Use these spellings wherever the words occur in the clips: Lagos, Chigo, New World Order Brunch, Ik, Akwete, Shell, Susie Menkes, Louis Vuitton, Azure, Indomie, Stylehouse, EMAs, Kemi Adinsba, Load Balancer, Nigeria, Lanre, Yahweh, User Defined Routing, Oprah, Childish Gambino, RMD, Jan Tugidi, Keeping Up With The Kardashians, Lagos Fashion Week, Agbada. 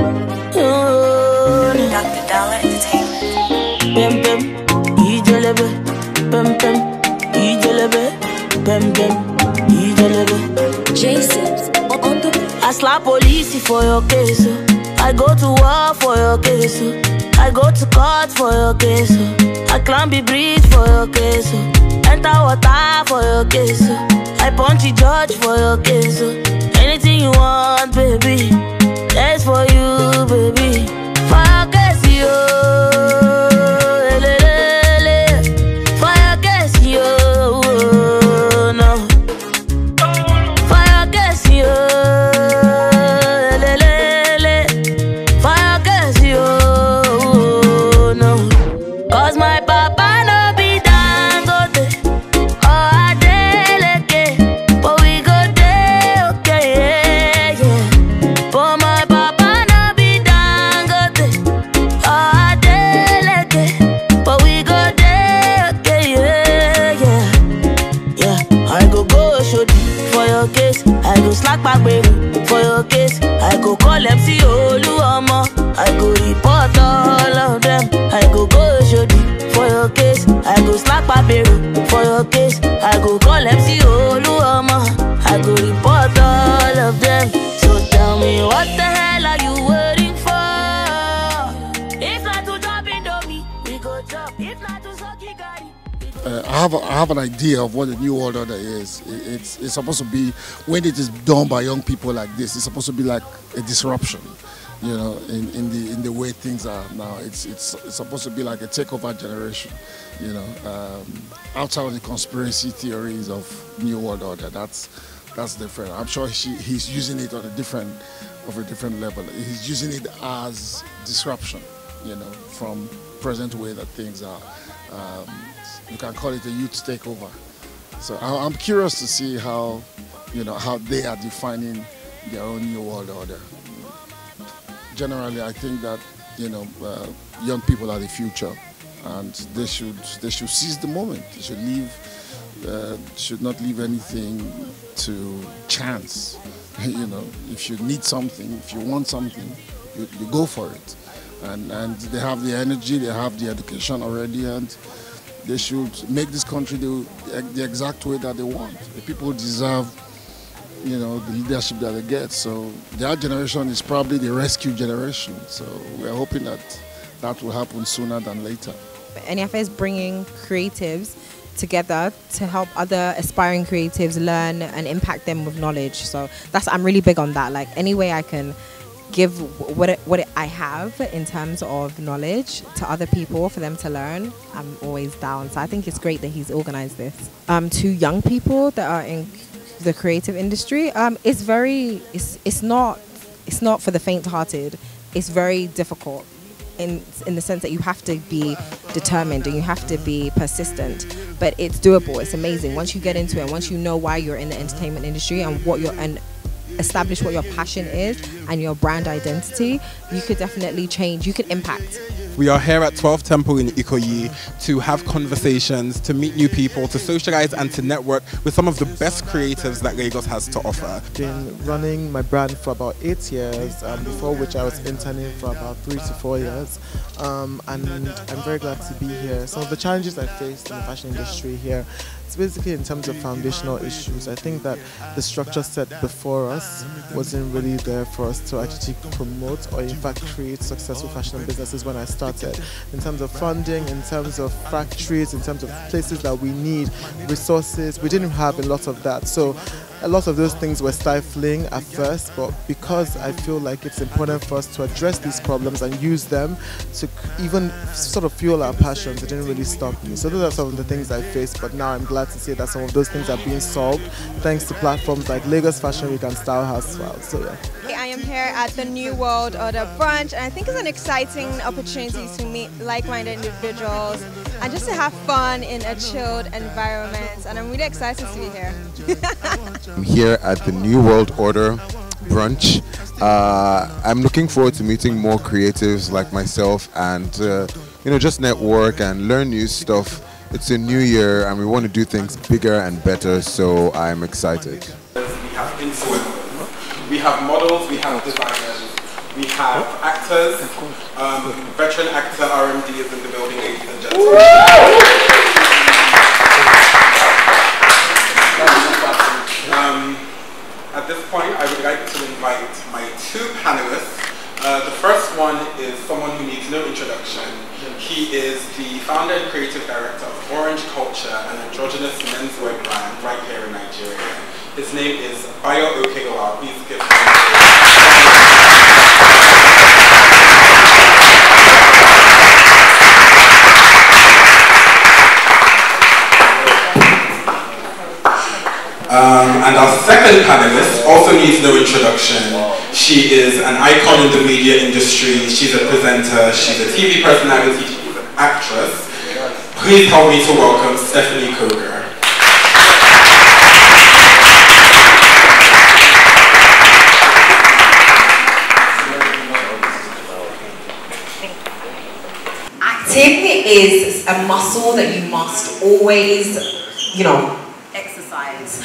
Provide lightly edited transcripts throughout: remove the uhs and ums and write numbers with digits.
Dr. Dollar Entertainment. Bam bam, ijelebe. Bam bam, ijelebe. Bam bam, ijelebe. Jason, on the. I slap police for your case. I go to war for your case. I go to court for your case. I climb the bridge for your case. Enter water for your case. I punch the judge for your case. Anything you want, baby. That's for you, baby. Fire case, yo. Le, le, le. Fire case, yo. No. Fire case, yo. Le, le, le. Fire case, yo. No. Cause my papa no be Dangote. Oh, I deleke. But we go there, okay, yeah, yeah. But my papa no be Dangote. Oh, I deleke. But we go there, okay, yeah, yeah. Yeah, I go show for your case. I go slack back, baby, for your case. I go call MC Oluomo. I go report all of them. I go show for your case. I go slap my baby for your case. I go call MC Oluoma. I go report all of them. So tell me, what the hell are you waiting for? If not to drop Indomie, we go drop. If not to suck it, I have an idea of what the New World Order is. It's supposed to be, when it is done by young people like this, it's supposed to be like a disruption. You know, in the way things are now, it's supposed to be like a takeover generation. You know, outside of the conspiracy theories of New World Order, that's different. I'm sure he's using it on a different level. He's using it as disruption. You know, from present way that things are. You can call it a youth takeover. So I'm curious to see how, you know, how they are defining their own New World Order. Generally, I think that, you know, young people are the future, and they should seize the moment. They should not leave anything to chance. You know, if you need something, if you want something, you go for it. And they have the energy, they have the education already, and they should make this country the exact way that they want. The people deserve, you know, the leadership that they get. So their generation is probably the rescue generation. So we're hoping that will happen sooner than later. Eniafe is bringing creatives together to help other aspiring creatives learn and impact them with knowledge. So I'm really big on that. Like, any way I can give what I have in terms of knowledge to other people for them to learn, I'm always down. So I think it's great that he's organized this. To young people that are in the creative industry, it's not for the faint-hearted. It's very difficult in the sense that you have to be determined and you have to be persistent, but it's doable. It's amazing once you get into it, once you know why you're in the entertainment industry and establish what your passion is and your brand identity, you could definitely change, you could impact. We are here at 12th Temple in Ikoyi to have conversations, to meet new people, to socialize and to network with some of the best creatives that Lagos has to offer. I've been running my brand for about 8 years, before which I was interning for about 3 to 4 years. And I'm very glad to be here. Some of the challenges I faced in the fashion industry here, it's basically in terms of foundational issues. I think that the structure set before us wasn't really there for us to actually promote or in fact create successful fashion businesses when I started. In terms of funding, in terms of factories, in terms of places that we need, resources, we didn't have a lot of that. So a lot of those things were stifling at first, but because I feel like it's important for us to address these problems and use them to even sort of fuel our passions, it didn't really stop me. So those are some of the things I faced, but now I'm glad to see that some of those things are being solved thanks to platforms like Lagos Fashion Week and Stylehouse as well. So yeah. I am here at the New World Order Brunch, and I think it's an exciting opportunity to meet like-minded individuals and just to have fun in a chilled environment, and I'm really excited to be here. I'm here at the New World Order Brunch. I'm looking forward to meeting more creatives like myself and you know, just network and learn new stuff. It's a new year and we want to do things bigger and better, so I'm excited. We have influencers, we have models, we have designers, We have actors, veteran actor RMD is in the building, ladies and gentlemen. At this point, I would like to invite my two panelists. The first one is someone who needs no introduction. He is the founder and creative director of Orange Culture, an androgynous menswear brand right here in Nigeria. His name is Adebayo Oke-Lawal. Please give him and our second panelist also needs no introduction. She is an icon in the media industry. She's a presenter, she's a TV personality, she's an actress. Please help me to welcome Stephanie Coker. Acting is a muscle that you must always, you know, exercise.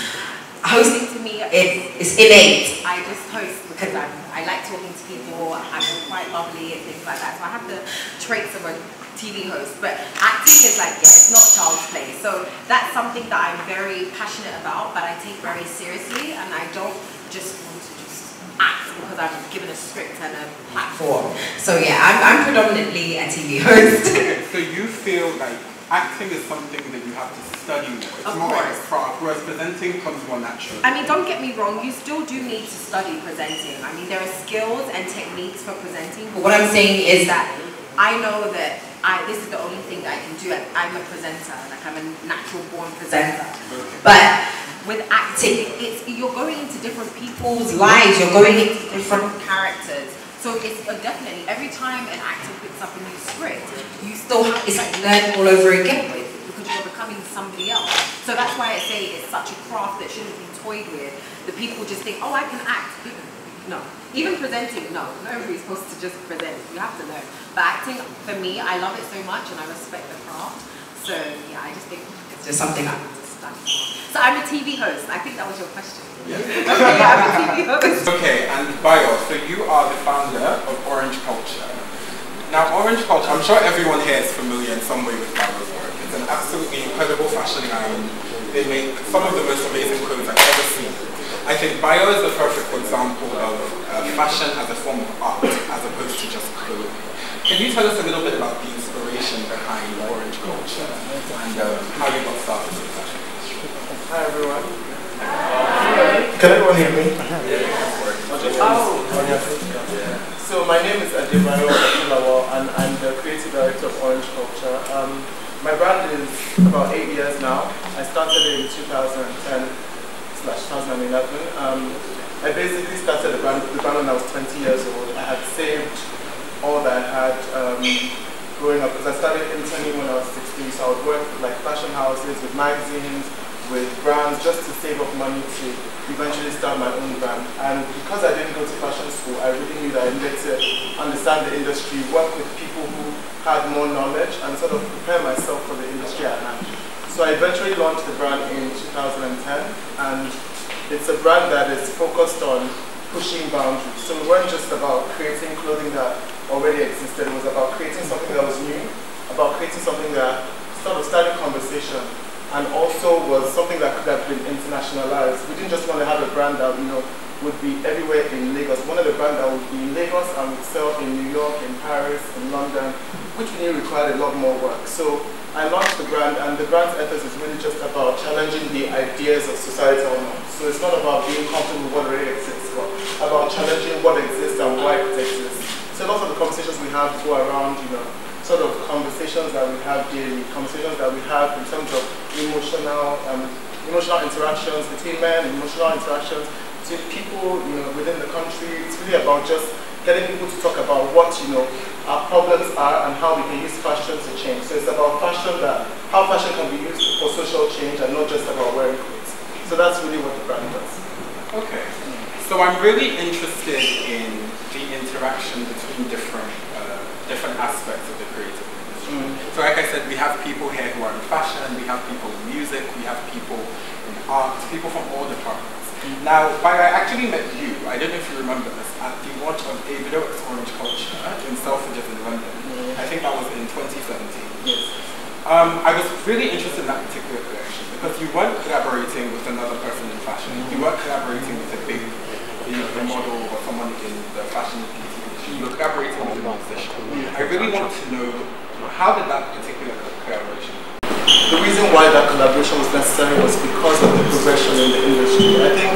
Hosting to me is innate. I just host because I like talking to people, I'm quite bubbly and things like that. So I have the traits of a TV host, but acting is like, yeah, it's not child's play. So that's something that I'm very passionate about, but I take very seriously, and I don't just want to just act because I'm given a script and a platform. So yeah, I'm predominantly a TV host. So you feel like acting is something that you have to study more. It's more like a craft, whereas presenting comes more naturally. I mean, don't get me wrong, you still do need to study presenting. I mean, there are skills and techniques for presenting, but what I'm saying is that I know that this is the only thing that I can do. I'm a presenter, like I'm a natural born presenter. Okay. But with acting, it's you're going into different people's lives, you're going into different characters. So it's definitely, every time an actor picks up a new script, you still have to like learn all over again with because you're becoming somebody else. So that's why I say it's such a craft that shouldn't be toyed with. The people just think, oh, I can act. No. Even presenting, no. Nobody's supposed to just present. You have to learn. But acting, for me, I love it so much and I respect the craft. So yeah, I just think it's just something I have to study. So I'm a TV host. I think that was your question. Yeah. Okay, and Bio, so you are the founder of Orange Culture. Now Orange Culture, I'm sure everyone here is familiar in some way with Bio's work. It's an absolutely incredible fashion line. They make some of the most amazing clothes I've ever seen. I think Bio is the perfect example of fashion as a form of art as opposed to just clothing. Can you tell us a little bit about the inspiration behind Orange Culture and how you got started with that? Hi everyone. Can everyone hear me? So my name is Adebayo Oke-Lawal and I'm the creative director of Orange Culture. My brand is about 8 years now. I started it in 2010/2011. I basically started the brand when I was 20 years old. I had saved all that I had growing up because I started interning when I was 16. So I would work with like fashion houses, with magazines, with brands just to save up money to eventually start my own brand. And because I didn't go to fashion school, I really knew that I needed to understand the industry, work with people who had more knowledge and sort of prepare myself for the industry at hand. So I eventually launched the brand in 2010 and it's a brand that is focused on pushing boundaries. So we weren't just about creating clothing that already existed, it was about creating something that was new, about creating something that sort of started conversation. And also was something that could have been internationalized. We didn't just want to have a brand that you know would be everywhere in Lagos. One of the brands that would be in Lagos and would sell in New York, in Paris, in London, which we knew required a lot more work. So I launched the brand, and the brand's ethos is really just about challenging the ideas of societal norms. So it's not about being comfortable with what already exists, but about challenging what exists and why it exists. So lots of the conversations we have go around, you know, sort of conversations that we have daily, conversations that we have in terms of emotional interactions between men, emotional interactions between people, you know, within the country. It's really about just getting people to talk about what, you know, our problems are and how we can use fashion to change. So it's about fashion that, how fashion can be used for social change and not just about wearing clothes. So that's really what the brand does. Okay. So I'm really interested in the interaction between different aspects of the creative industry. So like I said, we have people here who are in fashion, we have people in music, we have people in art, people from all departments. Now, when I actually met you, I don't know if you remember this, you watch on a video of Orange Culture in Selfridges in London. Yeah. I think that was in 2017. Yes. I was really interested in that particular collection because you weren't collaborating with another person in fashion. Mm-hmm. You weren't collaborating with a big, you know, the model or someone in the fashion industry. You were collaborating with a musician. Mm-hmm. I really want to know, how did that particular collaboration? The reason why that collaboration was necessary was because of the progression in the industry. I think,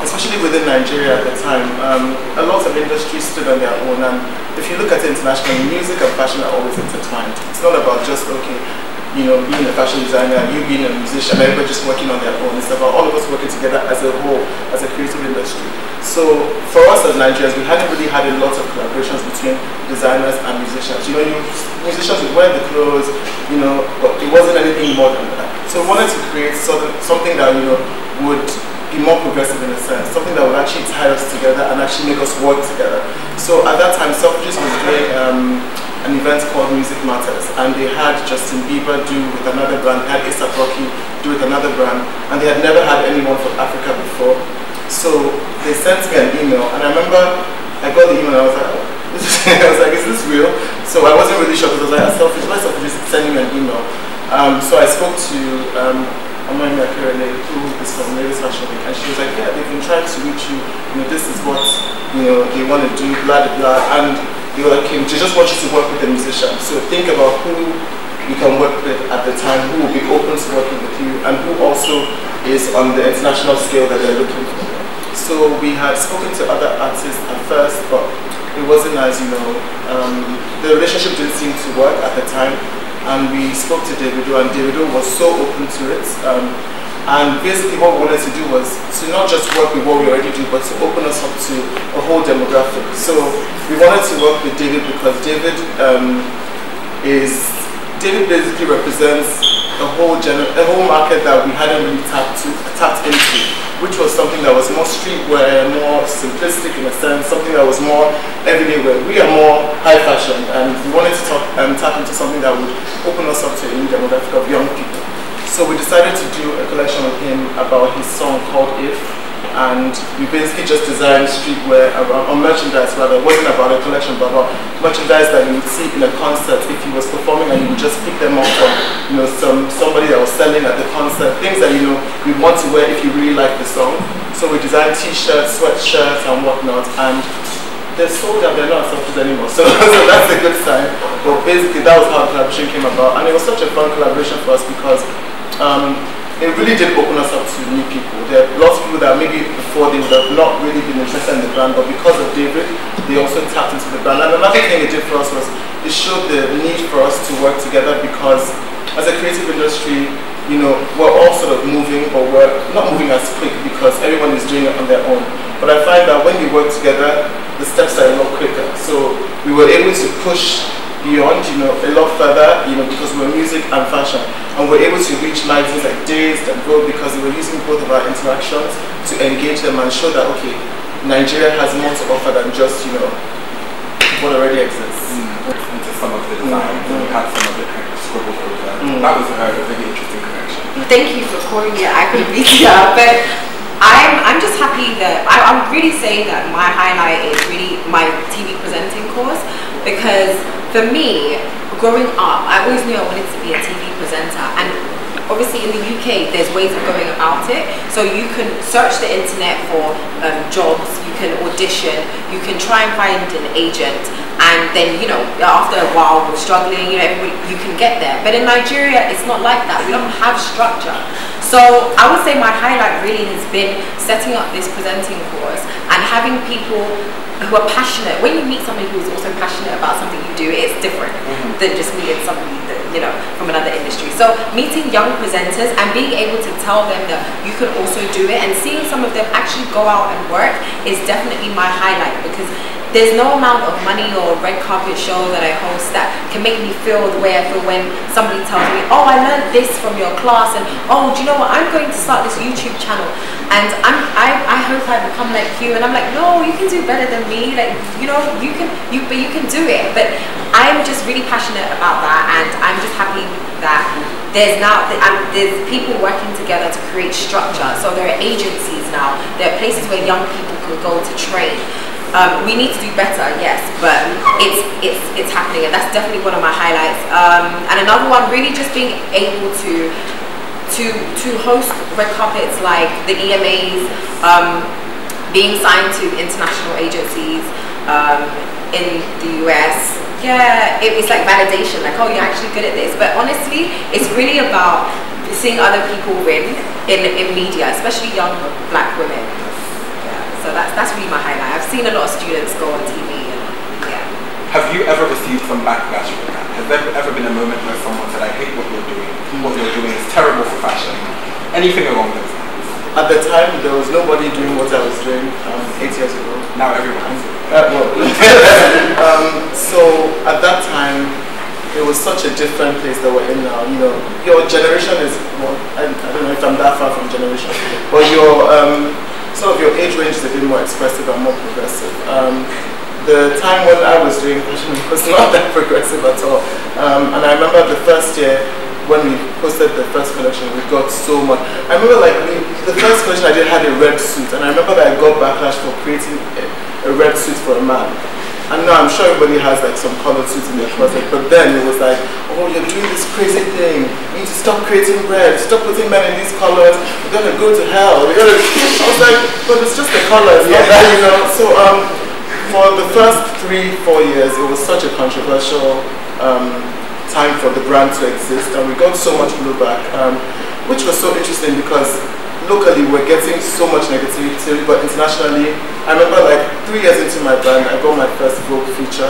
especially within Nigeria at the time, a lot of industries stood on their own, and if you look at it internationally, music and fashion are always intertwined. It's not about just, okay, you know, being a fashion designer, you being a musician, everybody just working on their own. It's about all of us working together as a whole, as a creative industry. So for us as Nigerians, we hadn't really had a lot of collaborations between designers and musicians. You know, musicians would wear the clothes, you know, but it wasn't anything more than that. So we wanted to create something that, you know, would be more progressive in a sense, something that would actually tie us together and actually make us work together. So at that time, Selfridges was doing an event called Music Matters, and they had Justin Bieber do with another brand, they had Issa Falki do with another brand, and they had never had anyone from Africa before. So they sent me an email, and I remember I got the email and I was like, oh. I was like, is this real? So I wasn't really sure because I was like, Selfridges is sending me an email. So I spoke to Amaka, who is from Lagos Fashion Week, and she was like, yeah, they've been trying to reach you, you know, this is what, you know, they want to do, blah, blah, blah. And they were like, okay, they just want you to work with a musician. So think about who you can work with at the time, who will be open to working with you, and who also is on the international scale that they're looking for. So we had spoken to other artists at first, but it wasn't as, you know, the relationship didn't seem to work at the time. And we spoke to Davido, and Davido was so open to it. And basically what we wanted to do was to not just work with what we already do, but to open us up to a whole demographic. So we wanted to work with David because David David basically represents a whole market that we hadn't really tapped into, which was something that was more streetwear, more simplistic in a sense, something that was more everyday wear. We are more high fashion, and we wanted to tap into something that would open us up to a new demographic of young people. So we decided to do a collection with him about his song called If, and we basically just designed streetwear, or merchandise rather. It wasn't about a collection, but about merchandise that you would see in a concert if he was performing, and you would just pick them up from, you know, somebody that was selling at the concert, things that, you know, you want to wear if you really like the song. So we designed t-shirts, sweatshirts, and whatnot, and they're sold out, they're not Selfridges anymore, so that's a good sign. But basically that was how the collaboration came about, and it was such a fun collaboration for us because it really did open us up to new people. There are lots of people that maybe before they would have not really been interested in the brand, but because of David, they also tapped into the brand. And another thing it did for us was it showed the need for us to work together because as a creative industry, you know, we're all sort of moving, but we're not moving as quick because everyone is doing it on their own. But I find that when we work together, the steps are a lot quicker. So we were able to push beyond, you know, a lot further, you know, because we're music and fashion, and we're able to reach magazines like Dazed and Vogue because we were using both of our interactions to engage them and show that, okay, Nigeria has more to offer than just, you know, what already exists. Into some of the design, and we had some of the kind of scribbled over that. That was a really interesting connection. Thank you for calling me Ikoyi, but I'm just happy that I'm really saying that my highlight is really my TV presenting course, because for me, growing up, I always knew I wanted to be a TV presenter, and obviously in the UK, there's ways of going about it. So you can search the internet for jobs, you can audition, you can try and find an agent, and then, you know, after a while we're struggling, you know, you can get there. But in Nigeria, it's not like that. We don't have structure. So I would say my highlight really has been setting up this presenting course and having people who are passionate. When you meet somebody who's also passionate about something you do, it's different than just meeting somebody that, you know, from another industry. So meeting young presenters and being able to tell them that you can also do it, and seeing some of them actually go out and work, is definitely my highlight, because there's no amount of money or red carpet show that I host that can make me feel the way I feel when somebody tells me, oh, I learned this from your class, and oh, do you know what, I'm going to start this YouTube channel, and I hope I become like you. And I'm like, no, you can do better than me, like, you know, but you can do it. But I'm just really passionate about that, and I'm just happy that there's people working together to create structure. So there are agencies now, there are places where young people can go to train. We need to do better, yes, but it's happening, and that's definitely one of my highlights. And another one, really just being able to host red carpets like the EMAs, being signed to international agencies in the US. Yeah, it's like validation, like, oh, you're actually good at this. But honestly, it's really about seeing other people win in media, especially young black women. So that's really my highlight. I've seen a lot of students go on TV and yeah. Have you ever received some backlash from that? Has there ever been a moment where someone said, I hate what you're doing, what you're doing is terrible for fashion? Anything along those lines? At the time, there was nobody doing what I was doing 8 years ago. Now everyone has it. So at that time, it was such a different place that we're in now. You know, your generation is, well, I don't know if I'm that far from generation, but your, some of your age range is a bit more expressive and more progressive. The time when I was doing fashion was not that progressive at all. And I remember the first year when we posted the first collection, we got so much. I remember like the first collection I did had a red suit, and I remember that I got backlash for creating a red suit for a man. And now I'm sure everybody has like some colored suits in their closet, but then it was like, oh, you're doing this crazy thing. You need to stop creating red, stop putting men in these colors. We're gonna go to hell. We're gonna. I was like, but it's just the colors, yeah. That, you know. So for the first 3-4 years, it was such a controversial time for the brand to exist, and we got so much blowback, which was so interesting because locally we're getting so much negativity, but internationally, I remember like 3 years into my brand, I got my first Vogue feature.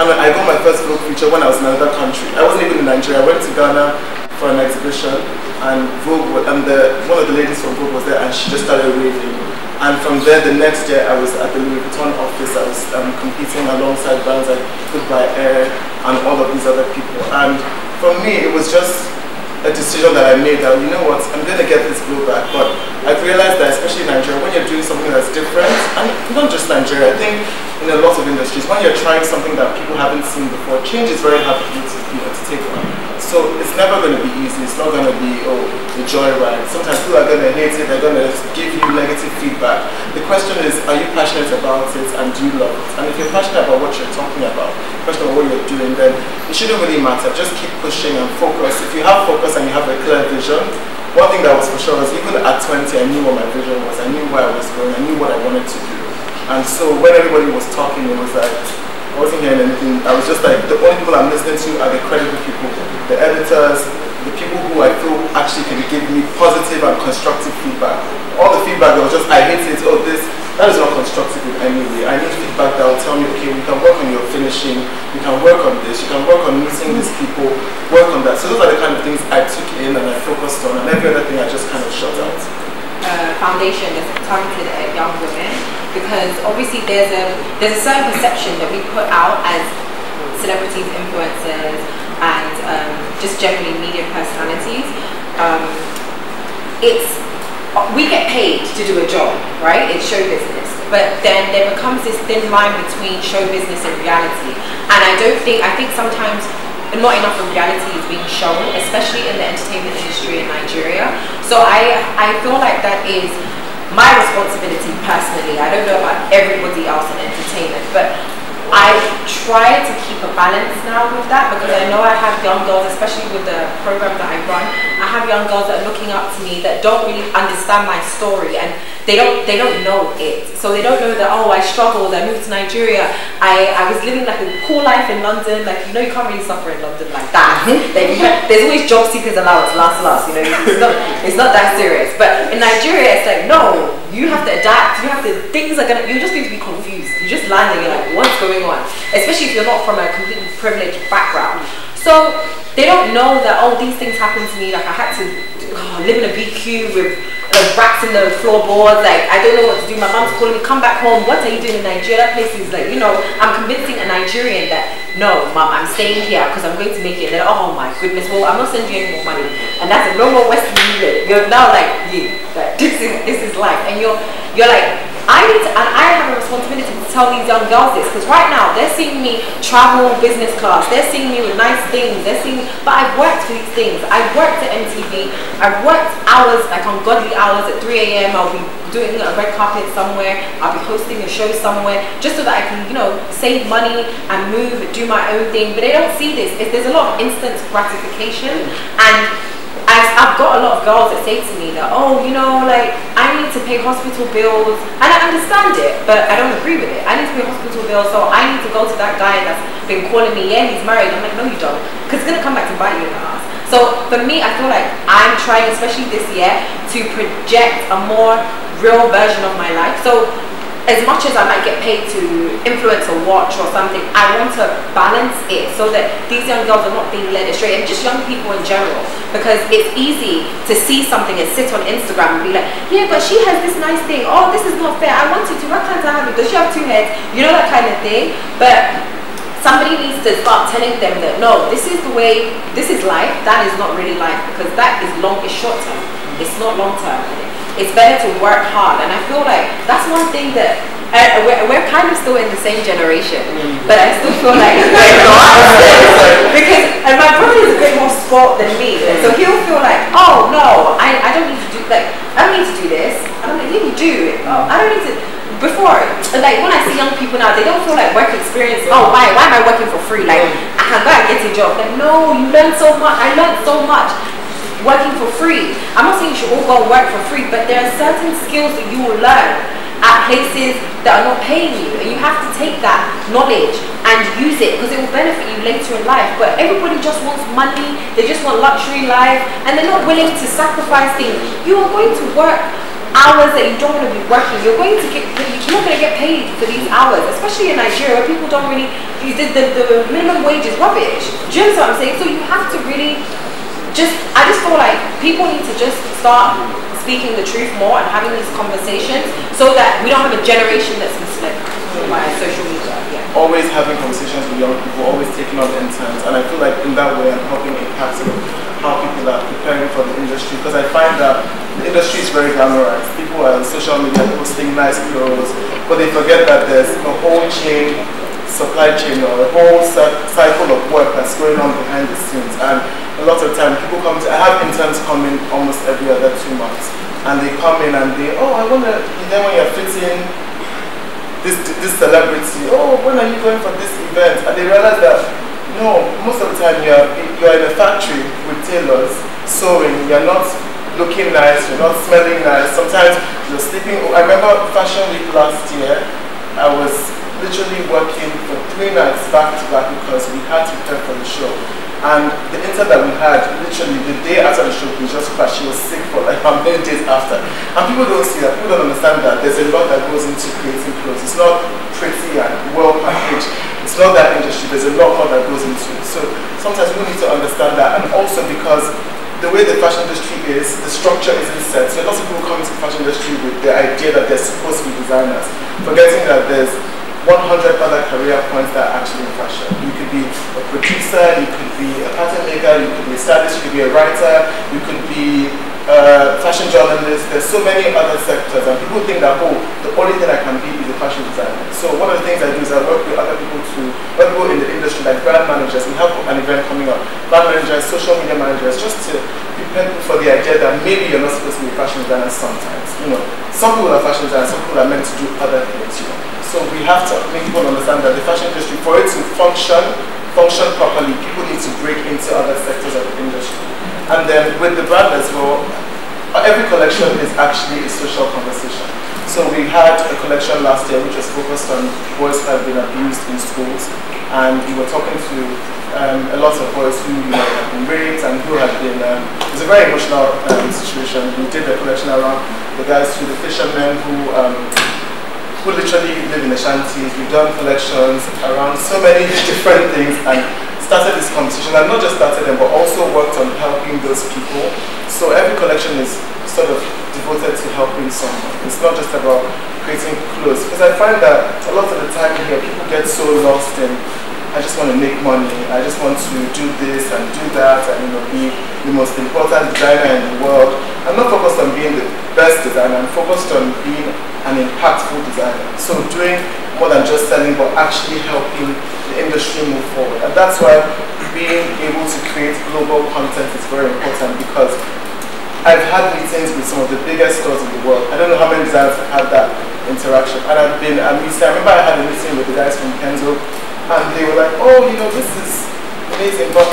I mean, I got my first Vogue feature when I was in another country. I wasn't even in Nigeria. I went to Ghana for an exhibition, and Vogue, and one of the ladies from Vogue was there, and she just started raving. And from there, the next year, I was at the Louis Vuitton office. I was competing alongside brands like Goodbye Air and all of these other people. And for me, it was just a decision that I made that, you know what, I'm going to get this blowback. But I've realized that, especially in Nigeria, when you're doing something that's different, and not just Nigeria, I think in a lot of industries, when you're trying something that people haven't seen before, change is very hard for you to, to take on. So it's never going to be easy. It's not going to be, oh, the joyride. Sometimes people are going to hate it. They're going to give you negative feedback. The question is, are you passionate about it, and do you love it? And if you're passionate about what you're talking about, passionate about what you're doing, then it shouldn't really matter. Just keep pushing and focus. If you have focus and you have a clear vision. One thing that was for sure was even at 20, I knew what my vision was, I knew where I was going, I knew what I wanted to do. And so when everybody was talking, it was like, I wasn't hearing anything. I was just like, the only people I'm listening to are the credible people, the editors, the people who I feel actually can give me positive and constructive feedback. All the feedback that was just, I hate it, oh this, that is not constructive in any way. I need feedback that will tell me, okay, we can work on your finishing, we can work on this, you can work on meeting these people, work on that. So those are the kind of things I took in and I focused on, and every other thing I just kind of shut out. Foundation that's targeted at young women, because obviously there's a certain perception that we put out as celebrities, influencers, and just generally media personalities. We get paid to do a job, right? It's show business. But then there becomes this thin line between show business and reality. And I think sometimes not enough of reality is being shown, especially in the entertainment industry in Nigeria. So I feel like that is my responsibility personally. I don't know about everybody else in entertainment, but I try to keep a balance now with that, because I know I have young girls, especially with the program that I run, I have young girls that are looking up to me that don't really understand my story, and they don't know it. So they don't know that, oh, I struggled, I moved to Nigeria, I was living like a cool life in London, like, you know, you can't really suffer in London like that. There's always job seekers allowance, last, you know, it's not that serious. But in Nigeria, it's like, no, you have to adapt, you're just going to be confused. You're just landing, you're like, what's going on? Especially if you're not from a completely privileged background. So they don't know that, oh, these things happened to me, like I had to live in a BQ with rats in the floorboards, like I don't know what to do, my mom's calling me, come back home, what are you doing in Nigeria? That place is like, you know, I'm convincing a Nigerian that, no, mom, I'm staying here because I'm going to make it. And then, oh my goodness, well, I'm not sending you any more money. And that's a normal Western unit. You're now like, yeah, like, this is life. And you're like, I have a responsibility to tell these young girls this, because right now they're seeing me travel business class, they're seeing me with nice things, they're seeing me, but I've worked for these things. I've worked at MTV, I've worked hours, like ungodly hours at 3 AM, I'll be doing a red carpet somewhere, I'll be hosting a show somewhere, just so that I can, you know, save money and move, do my own thing. But they don't see this. There's a lot of instant gratification, and I've got a lot of girls that say to me that, oh, you know, like, I need to pay hospital bills, and I understand it, but I don't agree with it. I need to pay hospital bills, so I need to go to that guy that's been calling me, yeah, he's married. I'm like, no, you don't, because it's going to come back to bite you in the ass. So for me, I feel like I'm trying, especially this year, to project a more real version of my life. So as much as I might get paid to influence or watch or something, I want to balance it so that these young girls are not being led astray, and just young people in general, because it's easy to see something and sit on Instagram and be like, yeah, but she has this nice thing, oh, this is not fair, I want you to, what kind of have it, does she have two heads, you know, that kind of thing. But somebody needs to start telling them that, no, this is the way, this is life, that is not really life, because that is long, it's short term, it's not long term. It's better to work hard, and I feel like that's one thing that we're kind of still in the same generation, but I still feel like we're not, because and my brother is a bit more spoiled than me, so he'll feel like, oh no, I don't need to do, like, I don't need to do this, I don't need to do it, oh, I don't need to. Before, like, when I see young people now, they don't feel like work experience. Oh, why am I working for free? Like, I can go and get a job. Like, no, you learn so much. I learned so much working for free. I'm not saying you should all go work for free, but there are certain skills that you will learn at places that are not paying you, and you have to take that knowledge and use it, because it will benefit you later in life. But everybody just wants money, they just want luxury life, and they're not willing to sacrifice things. You are going to work hours that you don't want to be working. You're going to get, you're not going to get paid for these hours, especially in Nigeria, where people don't really, the minimum wage is rubbish. Do you know what I'm saying? So you have to really I just feel like people need to just start speaking the truth more and having these conversations, so that we don't have a generation that's misled by social media. Yeah. Always having conversations with young people, always taking on end times, and I feel like in that way I'm helping impact how people are preparing for the industry, because I find that the industry is very glamorized. People are on social media posting nice clothes, but they forget that there's a whole supply chain or a whole cycle of work that's going on behind the scenes. And a lot of time people come to, I have interns come in almost every other 2 months, and they come in and they, oh, I want to be there when you're fitting this celebrity, oh, when are you going for this event? And they realize that, no, most of the time you're in a factory with tailors sewing, you're not looking nice, you're not smelling nice, sometimes you're sleeping. I remember Fashion Week last year, I was literally working for 3 nights back to back because we had to prepare for the show. And the intern that we had, literally the day after the show, we just crashed. She was sick for like how many days after. And people don't see that, people don't understand that there's a lot that goes into creating clothes. It's not pretty and well packaged. It's not that industry, there's a lot more that goes into it. So sometimes we need to understand that, and also because the way the fashion industry is, the structure isn't set. So lots of people come into the fashion industry with the idea that they're supposed to be designers, forgetting that there's 100 other career points that are actually in fashion. You could be a producer, you could be a pattern maker, you could be a stylist, you could be a writer, you could be a fashion journalist. There's so many other sectors, and people think that, oh, the only thing I can be is a fashion designer. So one of the things I do is I work with other people people in the industry, like brand managers. We have an event coming up, brand managers, social media managers, just to prepare people for the idea that maybe you're not supposed to be a fashion designer sometimes. You know, some people are fashion designers, some people are meant to do other things, you know. So we have to make people understand that the fashion industry, for it to function properly, people need to break into other sectors of the industry. And then with the brand as well, every collection is actually a social conversation. So we had a collection last year which was focused on boys who have been abused in schools, and we were talking to a lot of boys who have been raped and who have been, it's a very emotional situation. We did the collection around the guys who, the fishermen who literally live in the shanties. We've done collections around so many different things and started this competition, and not just started them, but also worked on helping those people. So every collection is sort of devoted to helping someone. It's not just about creating clothes, because I find that a lot of the time here people get so lost in, I just want to make money, I just want to do this and do that, and, you know, be the most important designer in the world. I'm not focused on being the best designer and focused on being an impactful designer. So doing more than just selling, but actually helping the industry move forward. And that's why being able to create global content is very important, because I've had meetings with some of the biggest stores in the world. I don't know how many designers have had that interaction. And I've been at meetings. I remember I had a meeting with the guys from Kenzo, and they were like, oh, you know, this is amazing, but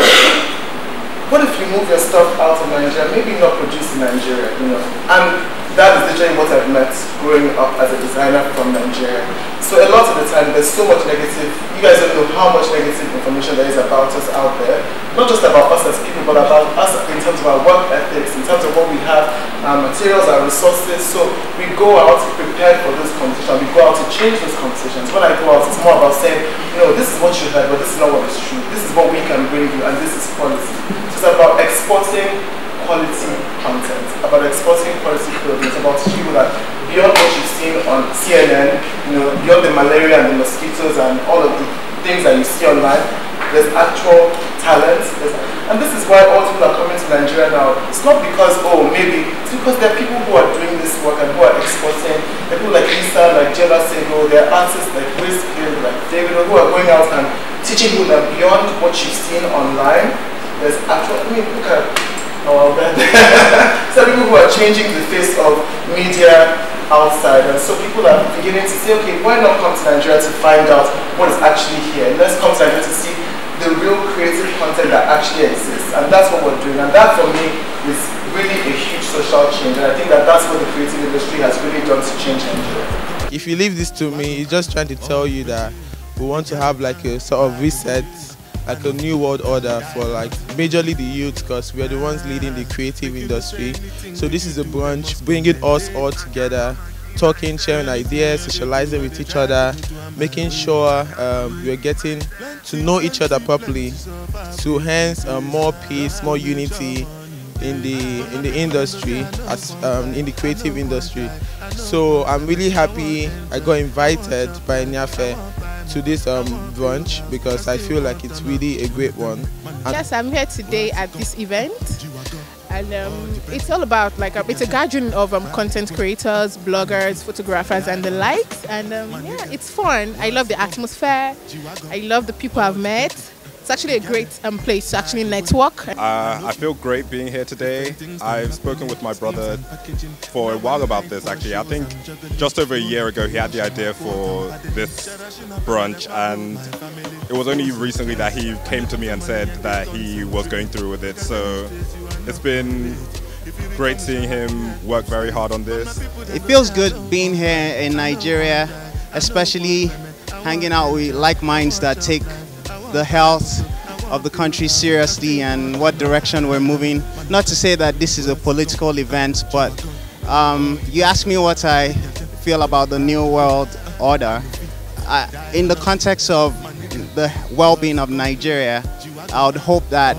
what if you move your stuff out of Nigeria, maybe not produce in Nigeria, you know? And that is literally what I've met growing up as a designer from Nigeria. So a lot of the time, there's so much negative, you guys don't know how much negative information there is about us out there, not just about us as people, but about us in terms of our work ethics, in terms of what we have, our materials, our resources. So we go out prepared for this conversation, we go out to change those conversations. When I go out, it's more about saying, you know, this is what you heard, but this is not what is true. This is what we can bring you, and this is policy. It's about exporting quality content, about exporting quality clothing. It's about people that beyond what you've seen on CNN, you know, beyond the malaria and the mosquitoes and all of the things that you see online, there's actual talent. And this is why all people are coming to Nigeria now. It's not because, oh, maybe. It's because there are people who are doing this work and who are exporting. There are people like Lisa, like Jella Sego. There are artists like Grace, like Davido, who are going out and teaching people that beyond what you've seen online, there's actual, I mean, look at our brand. So people who are changing the face of media outside, and so people are beginning to say, okay, why not come to Nigeria to find out what is actually here? Let's come to Nigeria to see the real creative content that actually exists, and that's what we're doing. And that, for me, is really a huge social change, and I think that that's what the creative industry has really done to change Nigeria. If you leave this to me, it's just trying to tell you that we want to have like a sort of reset, like a new world order for like majorly the youth, because we are the ones leading the creative industry. So this is a brunch bringing us all together, talking, sharing ideas, socializing with each other, making sure we are getting to know each other properly. So hence more peace, more unity in the industry, as in the creative industry. So I'm really happy I got invited by Eniafe to this brunch, because I feel like it's really a great one. And yes, I'm here today at this event, and it's all about like it's a gathering of content creators, bloggers, photographers, and the likes. And yeah, it's fun. I love the atmosphere. I love the people I've met. It's actually a great place to actually network. I feel great being here today. I've spoken with my brother for a while about this actually. I think just over a year ago he had the idea for this brunch, and it was only recently that he came to me and said that he was going through with it. So it's been great seeing him work very hard on this. It feels good being here in Nigeria, especially hanging out with like minds that take the health of the country seriously and what direction we're moving. Not to say that this is a political event, but you asked me what I feel about the New World Order. In the context of the well-being of Nigeria, I would hope that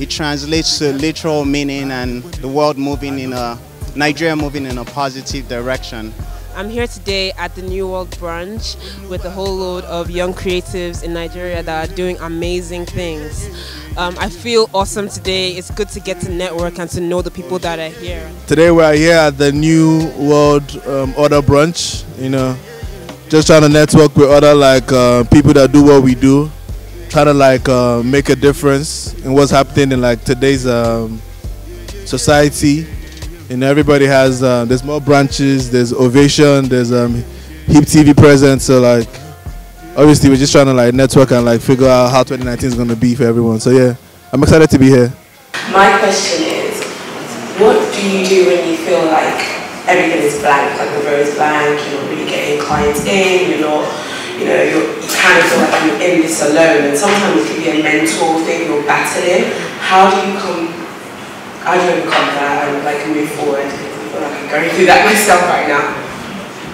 it translates to literal meaning and the world moving in a, Nigeria moving in a positive direction. I'm here today at the New World Brunch with a whole load of young creatives in Nigeria that are doing amazing things. I feel awesome today. It's good to get to network and to know the people that are here. Today we are here at the New World Order Brunch, you know, just trying to network with other like people that do what we do, trying to like make a difference in what's happening in like today's society. And everybody has, there's more branches, there's Ovation, there's Hip TV present, so like, obviously we're just trying to like network and like figure out how 2019 is going to be for everyone. So yeah, I'm excited to be here. My question is, what do you do when you feel like everything is blank, like the road is blank, you're not really getting clients in, you're not, you know, you kind of feel like you're in this alone, and sometimes it can be a mental thing you're battling. How do you overcome that and like move forward? I feel like I'm going through that myself right now.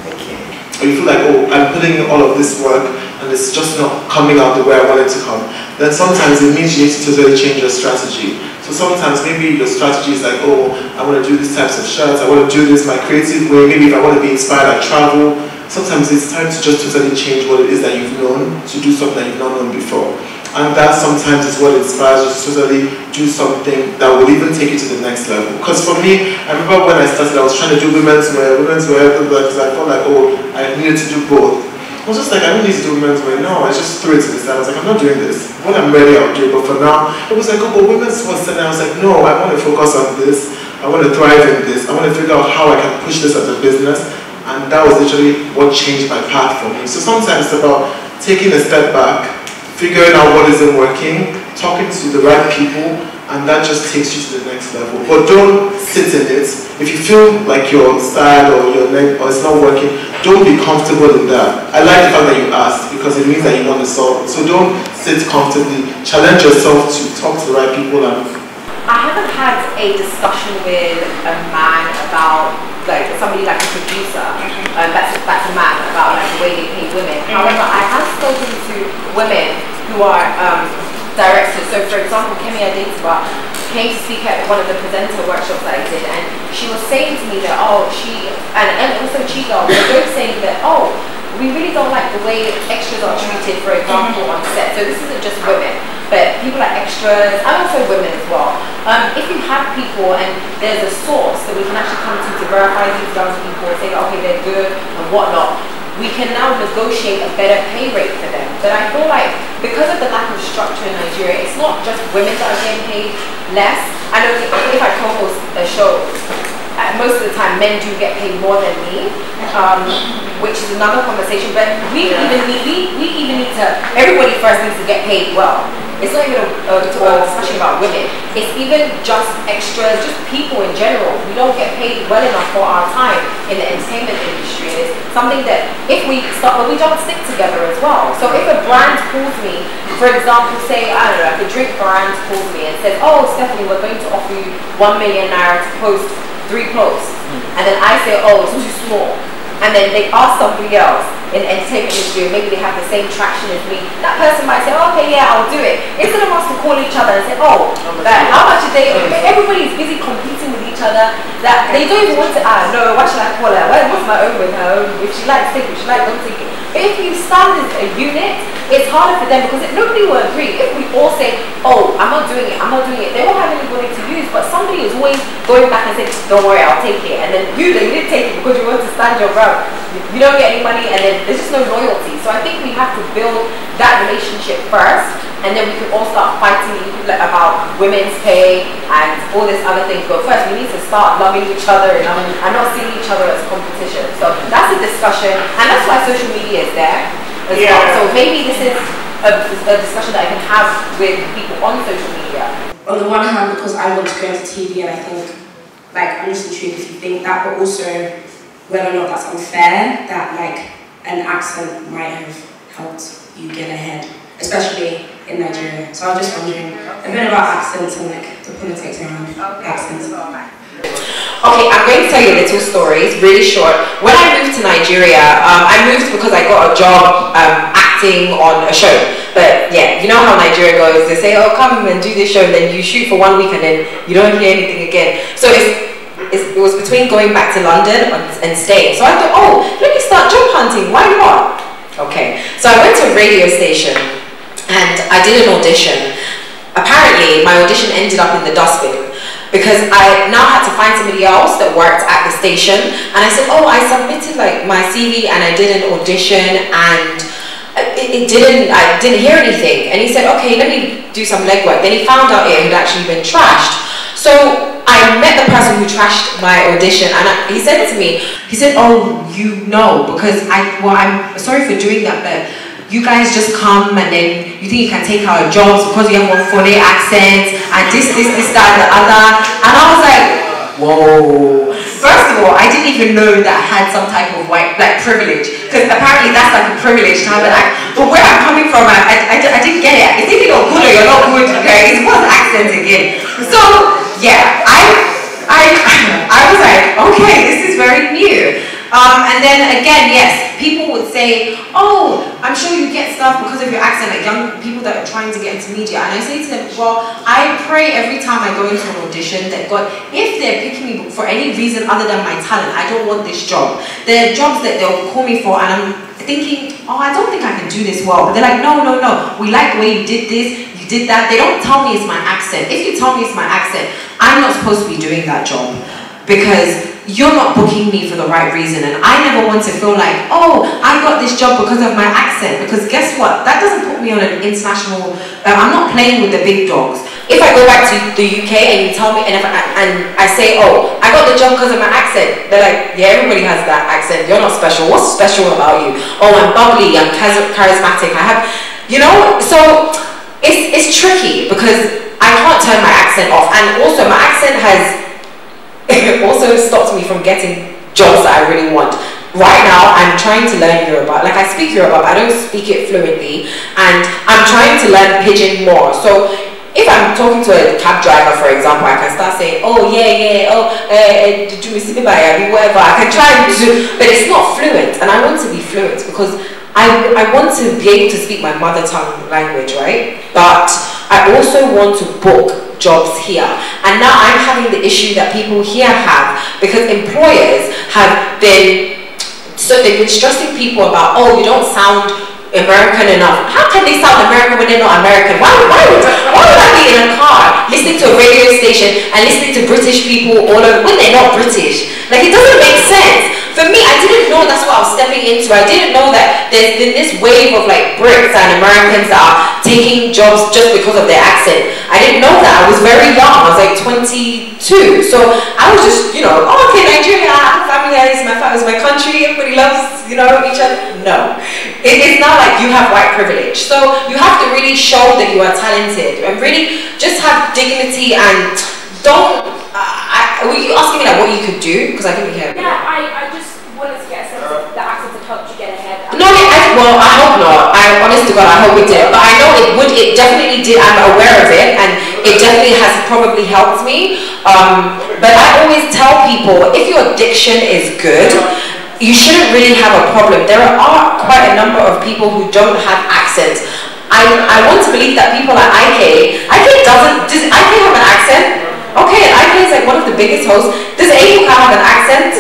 Thank you. Or you feel like, oh, I'm putting in all of this work and it's just not coming out the way I want it to come. Then sometimes it means you need to totally change your strategy. So sometimes maybe your strategy is like, oh, I want to do these types of shirts, I want to do this my creative way, maybe if I want to be inspired, I travel. Sometimes it's time to just totally change what it is that you've known to do something that you've not known before. And that sometimes is what inspires us to really do something that will even take you to the next level. Because for me, I remember when I started, I was trying to do women's wear, because I felt like, oh, I needed to do both. I was just like, I don't need to do women's wear. No, I just threw it to the side. I was like, I'm not doing this. When I'm ready, I'll do it. But for now, it was like, oh, but women's was and I was like, no, I want to focus on this. I want to thrive in this. I want to figure out how I can push this as a business. And that was literally what changed my path for me. So sometimes it's about taking a step back, figuring out what isn't working, talking to the right people, and that just takes you to the next level. But don't sit in it. If you feel like your style or your neck or it's not working, don't be comfortable in that. I like the fact that you asked because it means that you want to solve it. So don't sit comfortably. Challenge yourself to talk to the right people. And I haven't had a discussion with a man about, like, somebody like a producer, that's a man, about like the way they pay women. However, I have spoken to women who are directors. So for example, Kemi Adinsba came to speak at one of the presenter workshops that I did, and she was saying to me that, oh, and also Chigo, they were both saying that, oh, we really don't like the way extras are treated, for example, on set. So this isn't just women, but people like extras, and also women as well. If you have people and there's a source that we can actually come to verify these young people and say, okay, they're good and whatnot, we can now negotiate a better pay rate for them. But I feel like because of the lack of structure in Nigeria, it's not just women that are getting paid less. I know if I co-host a show, most of the time men do get paid more than me, which is another conversation. But we even need to, everybody first needs to get paid well. It's not even a discussion about women. It's even just extras, just people in general. We don't get paid well enough for our time in the entertainment industry. It's something that if we start, but we don't stick together as well. So if a brand calls me, for example, say, I don't know, if a drink brand calls me and says, oh, Stephanie, we're going to offer you 1 million naira to post 3 posts. And then I say, oh, it's too small. And then they ask somebody else in the entertainment industry, maybe they have the same traction as me, that person might say, oh, okay, yeah, I'll do it. Instead of us to call each other and say, oh, that, how much are they, everybody's busy competing with each other, that they don't even want to, ah, no, why should I call her? What's my own with her? If she likes taking, if she likes not taking. But if you stand as a unit, it's harder for them because nobody will agree. If we all say, oh, I'm not doing it, they won't have anybody to use, but somebody is always going back and saying, don't worry, I'll take it. And then you did take it because you want to stand your ground. You don't get any money, and then there's just no loyalty. So I think we have to build that relationship first, and then we can all start fighting about women's pay and all these other things. But first, we need to start loving each other and not seeing each other as competition. So that's a discussion, and that's why social media is there as well. So maybe this is a discussion that I can have with people on social media. On the one hand, because I want to go into TV, and I think, like, I'm just intrigued if you think that, but also whether or not that's unfair, that like an accent might have helped you get ahead, especially in Nigeria. So I was just wondering a bit about accents and like the politics around accents. Okay, I'm going to tell you a little story, it's really short. When I moved to Nigeria, I moved because I got a job acting on a show. But yeah, you know how Nigeria goes, they say, oh, come and do this show, and then you shoot for 1 week and then you don't hear anything again. So it was between going back to London and staying. So I thought, oh, let me start job hunting, why not? Okay, so I went to a radio station and I did an audition. Apparently, my audition ended up in the dustbin because I now had to find somebody else that worked at the station. And I said, oh, I submitted like my CV and I did an audition and I didn't hear anything. And he said, okay, let me do some legwork. Then he found out it had actually been trashed. So I met the person who trashed my audition, and he said to me, he said, oh, you know, because I'm sorry for doing that, but you guys just come and then you think you can take our jobs because you have a funny accent and this, that, and the other. And I was like, whoa. First of all, I didn't even know that I had some type of white, like, privilege, because apparently that's like a privilege to have an accent. But where I'm coming from, I didn't get it. It's either you're good or you're not good, okay? It's one accent again. So, yeah, I was like, okay, this is very new. And then again, yes, people would say, oh, I'm sure you get stuff because of your accent, like young people that are trying to get into media. And I say to them, well, I pray every time I go into an audition that God, if they're picking me for any reason other than my talent, I don't want this job. There are jobs that they'll call me for and I'm thinking, oh, I don't think I can do this well. But they're like, no, no, no. We like the way you did this, you did that. They don't tell me it's my accent. If you tell me it's my accent, I'm not supposed to be doing that job because you're not booking me for the right reason. And I never want to feel like, oh, I got this job because of my accent. Because guess what? That doesn't put me on an international, I'm not playing with the big dogs. If I go back to the UK and you tell me, and I say, oh, I got the job because of my accent, they're like, yeah, everybody has that accent. You're not special. What's special about you? Oh, I'm bubbly. I'm charismatic. I have, you know. So it's tricky because I can't turn my accent off, and also my accent has also stopped me from getting jobs that I really want. Right now, I'm trying to learn Yoruba. Like, I speak Yoruba, but I don't speak it fluently, and I'm trying to learn pidgin more. So if I'm talking to a cab driver, for example, I can start saying, oh, yeah, yeah, oh, whatever. I can try and do, but it's not fluent, and I want to be fluent because I want to be able to speak my mother tongue language, right? But I also want to book jobs here, and now I'm having the issue that people here have because employers have been, so they've been stressing people about, oh, you don't sound American enough. How can they sound American when they're not American? Why would I be in a car listening to a radio station and listening to British people all over when they're not British? Like, it doesn't make sense. For me, I didn't know that's what I was stepping into. I didn't know that there's been this wave of like Brits and Americans that are taking jobs just because of their accent. I didn't know that. I was very young. I was like 22. So I was just, you know, oh, okay, Nigeria, I have family, it's my country, everybody loves, you know, each other. No. It's not like you have white privilege, so you have to really show that you are talented and really just have dignity and don't. Were you asking me like what you could do? Because I couldn't hear. Yeah, I just wanted to get a sense of the accent to help you get ahead. No, well, I hope not. I honest to God, I hope it did. But I know it would. It definitely did. I'm aware of it, and it definitely has probably helped me. But I always tell people if your diction is good, you shouldn't really have a problem. There are quite a number of people who don't have accents. I want to believe that people like Ik does Ik have an accent? Okay, Ik is like one of the biggest hosts. Does Abuka have an accent?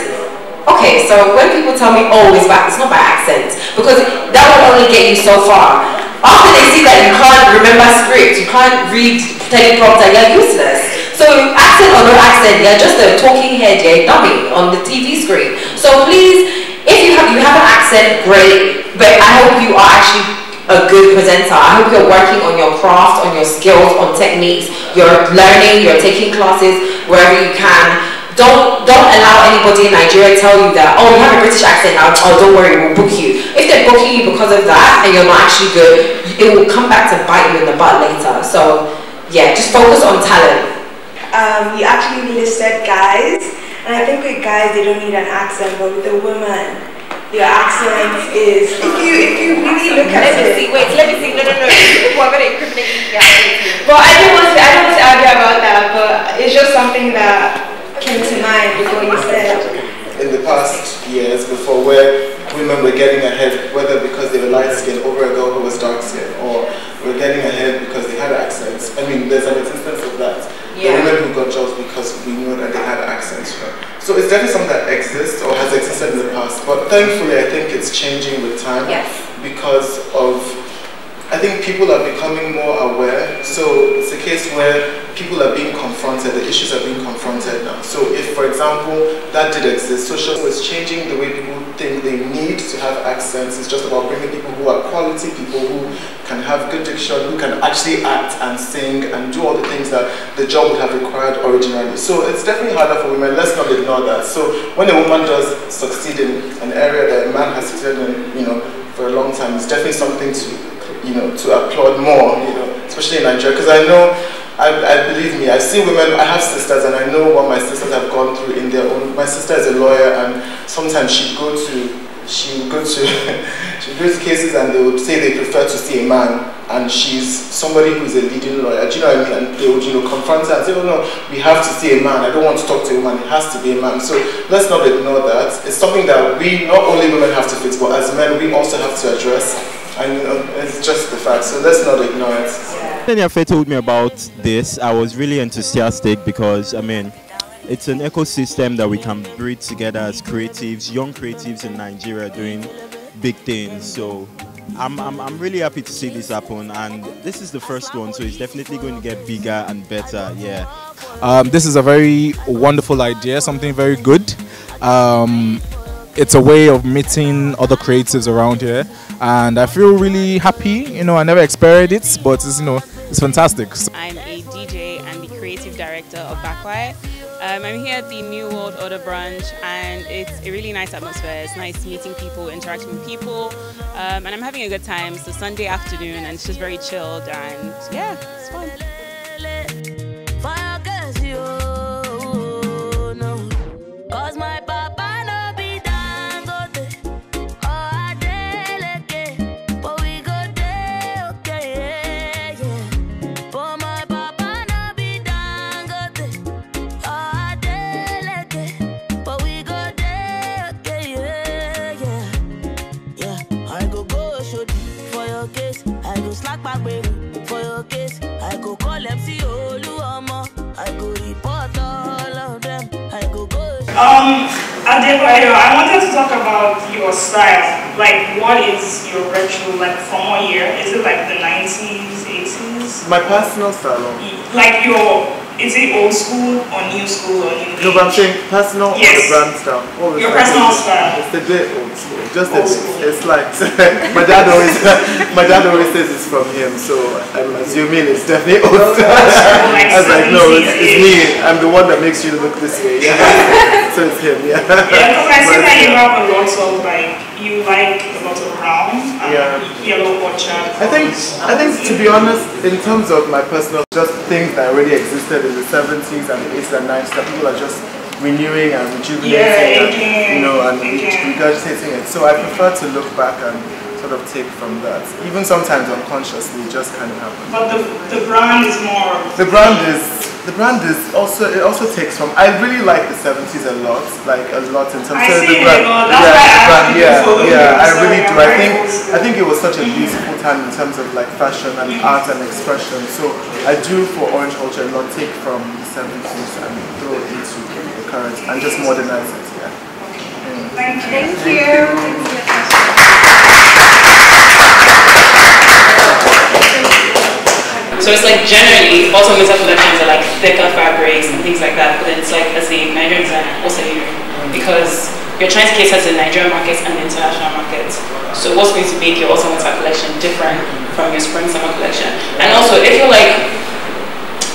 Okay, so when people tell me, oh, it's not by accent, because that will only get you so far. After they see that you can't remember scripts, you can't read teleprompter, you're useless. So accent or no accent, they're just a talking head, yeah, dummy on the TV screen. So please, if you have an accent, great. But I hope you are actually a good presenter. I hope you're working on your craft, on your skills, on techniques. You're learning, you're taking classes wherever you can. Don't allow anybody in Nigeria to tell you that, oh, you have a British accent now, oh, don't worry, we'll book you. If they're booking you because of that and you're not actually good, it will come back to bite you in the butt later. So yeah, just focus on talent. You actually listed guys, and I think with guys they don't need an accent, but with a woman, your accent is. If you really look at it. Let me see. No. People are gonna incriminate me. Well, I don't want to argue about that, but it's just something that came to mind before you said. In the past years, before where women were getting ahead, whether because they were light skinned over a girl who was dark skinned, or were getting ahead because they had accents. I mean, there's an instance of that. Yeah. The women who got jobs because we knew that they had accents, right? So it's definitely something that exists or has existed in the past, but thankfully I think it's changing with time. Yes. Because of, I think people are becoming more aware, so it's a case where people are being confronted, the issues are being confronted now. So if, for example, that did exist, social is changing the way people think they need to have accents. It's just about bringing people who are quality, people who can have good diction, who can actually act and sing and do all the things that the job would have required originally. So it's definitely harder for women, let's not ignore that. So when a woman does succeed in an area that a man has succeeded in, you know, for a long time, it's definitely something to, you know, to applaud more, you know, especially in Nigeria, because I know, I believe me, I see women, I have sisters and I know what my sisters have gone through in their own. My sister is a lawyer and sometimes she would go to cases and they would say they prefer to see a man, and she's somebody who's a leading lawyer, do you know what I mean? And they would, you know, confront her and say, oh no, we have to see a man, I don't want to talk to a woman, it has to be a man. So let's not ignore that. It's something that we, not only women have to fix, but as men we also have to address. And it's just the fact, so let's not ignore it. When Eniafe told me about this, I was really enthusiastic because, I mean, it's an ecosystem that we can breed together as creatives, young creatives in Nigeria doing big things. So I'm really happy to see this happen, and this is the first one, so it's definitely going to get bigger and better. Yeah. This is a very wonderful idea, something very good. It's a way of meeting other creatives around here, and I feel really happy. You know, I never experienced it, but it's, you know, it's fantastic. I'm a DJ and the creative director of Backwai. I'm here at the New World Order Brunch, and it's a really nice atmosphere. It's nice meeting people, interacting with people, and I'm having a good time. It's a Sunday afternoon, and it's just very chilled, and yeah, it's fun. Adebayo, I wanted to talk about your style. Like, what is your retro, like, from what year? Is it like the 90s, 80s? My personal style? Like your, is it old school or new school or new age? No, but I'm saying personal, yes, or the brand style. Always your personal style. It's a bit old school. Just old school. It's like, my dad always says it's from him, so I'm assuming it's definitely old style. I was like, no, it's me. I'm the one that makes you look this way. Yeah. So it's him, yeah. Yeah, because I see that you have a lot of, like, you like a lot of brown, yeah, yellow orchard. I think to be honest, in terms of my personal, just things that already existed in the 70s and the 80s and 90s that people are just renewing and rejuvenating, yeah, and, you know, and regurgitating it. So I prefer to look back and sort of take from that. Even sometimes unconsciously, it just kind of happens. But the brand is more... The brand is also, it also takes from, I really like the 70s a lot, like a lot in terms of the brand. I really do. I think it was such a beautiful time in terms of like fashion and art and expression. So I do for Orange Culture a lot, take from the 70s and throw it into the current and just modernize it. Yeah. Thank you. So it's like generally bottom and top collections are like thicker fabrics and things like that, but then it's like as a Nigerian designer also here, because you're trying to cater to Nigerian markets and international markets. So what's going to make your autumn and top collection different from your spring summer collection? And also, if you're like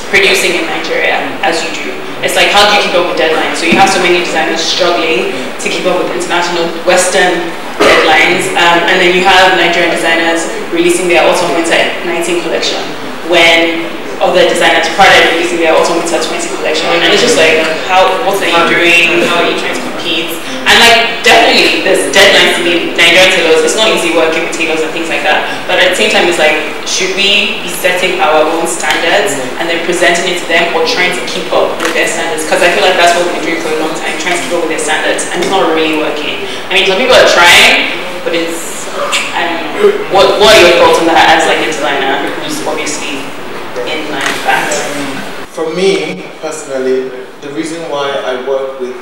producing in Nigeria as you do, it's like how do you keep up with deadlines? So you have so many designers struggling to keep up with international Western deadlines, and then you have Nigerian designers releasing their autumn winter 19 collection when other designers prior to releasing their autumn winter 20 collection, and it's just like, how, what are you doing, how are you trying to compete? And like, definitely there's deadlines to meet Nigerian tailors. It's not easy working with tailors and things like that, but at the same time it's like, should we be setting our own standards and then presenting it to them, or trying to keep up with their standards? Because I feel like that's what we've been doing for a long time, trying to keep up with their standards, and it's not really working. I mean, some people are trying, but it's, I don't know, what are your thoughts on that as like a designer who's obviously in line with that? For me, personally, the reason why I work with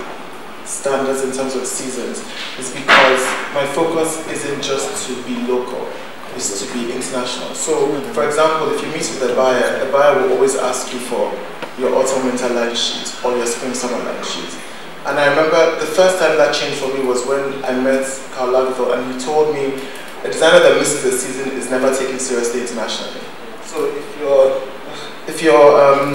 standards in terms of seasons is because my focus isn't just to be local, it's to be international. So, for example, if you meet with a buyer will always ask you for your autumn winter line sheet or your spring summer line sheet. And I remember the first time that changed for me was when I met Karl Lagerfeld, and he told me a designer that misses the season is never taken seriously internationally. So if you're a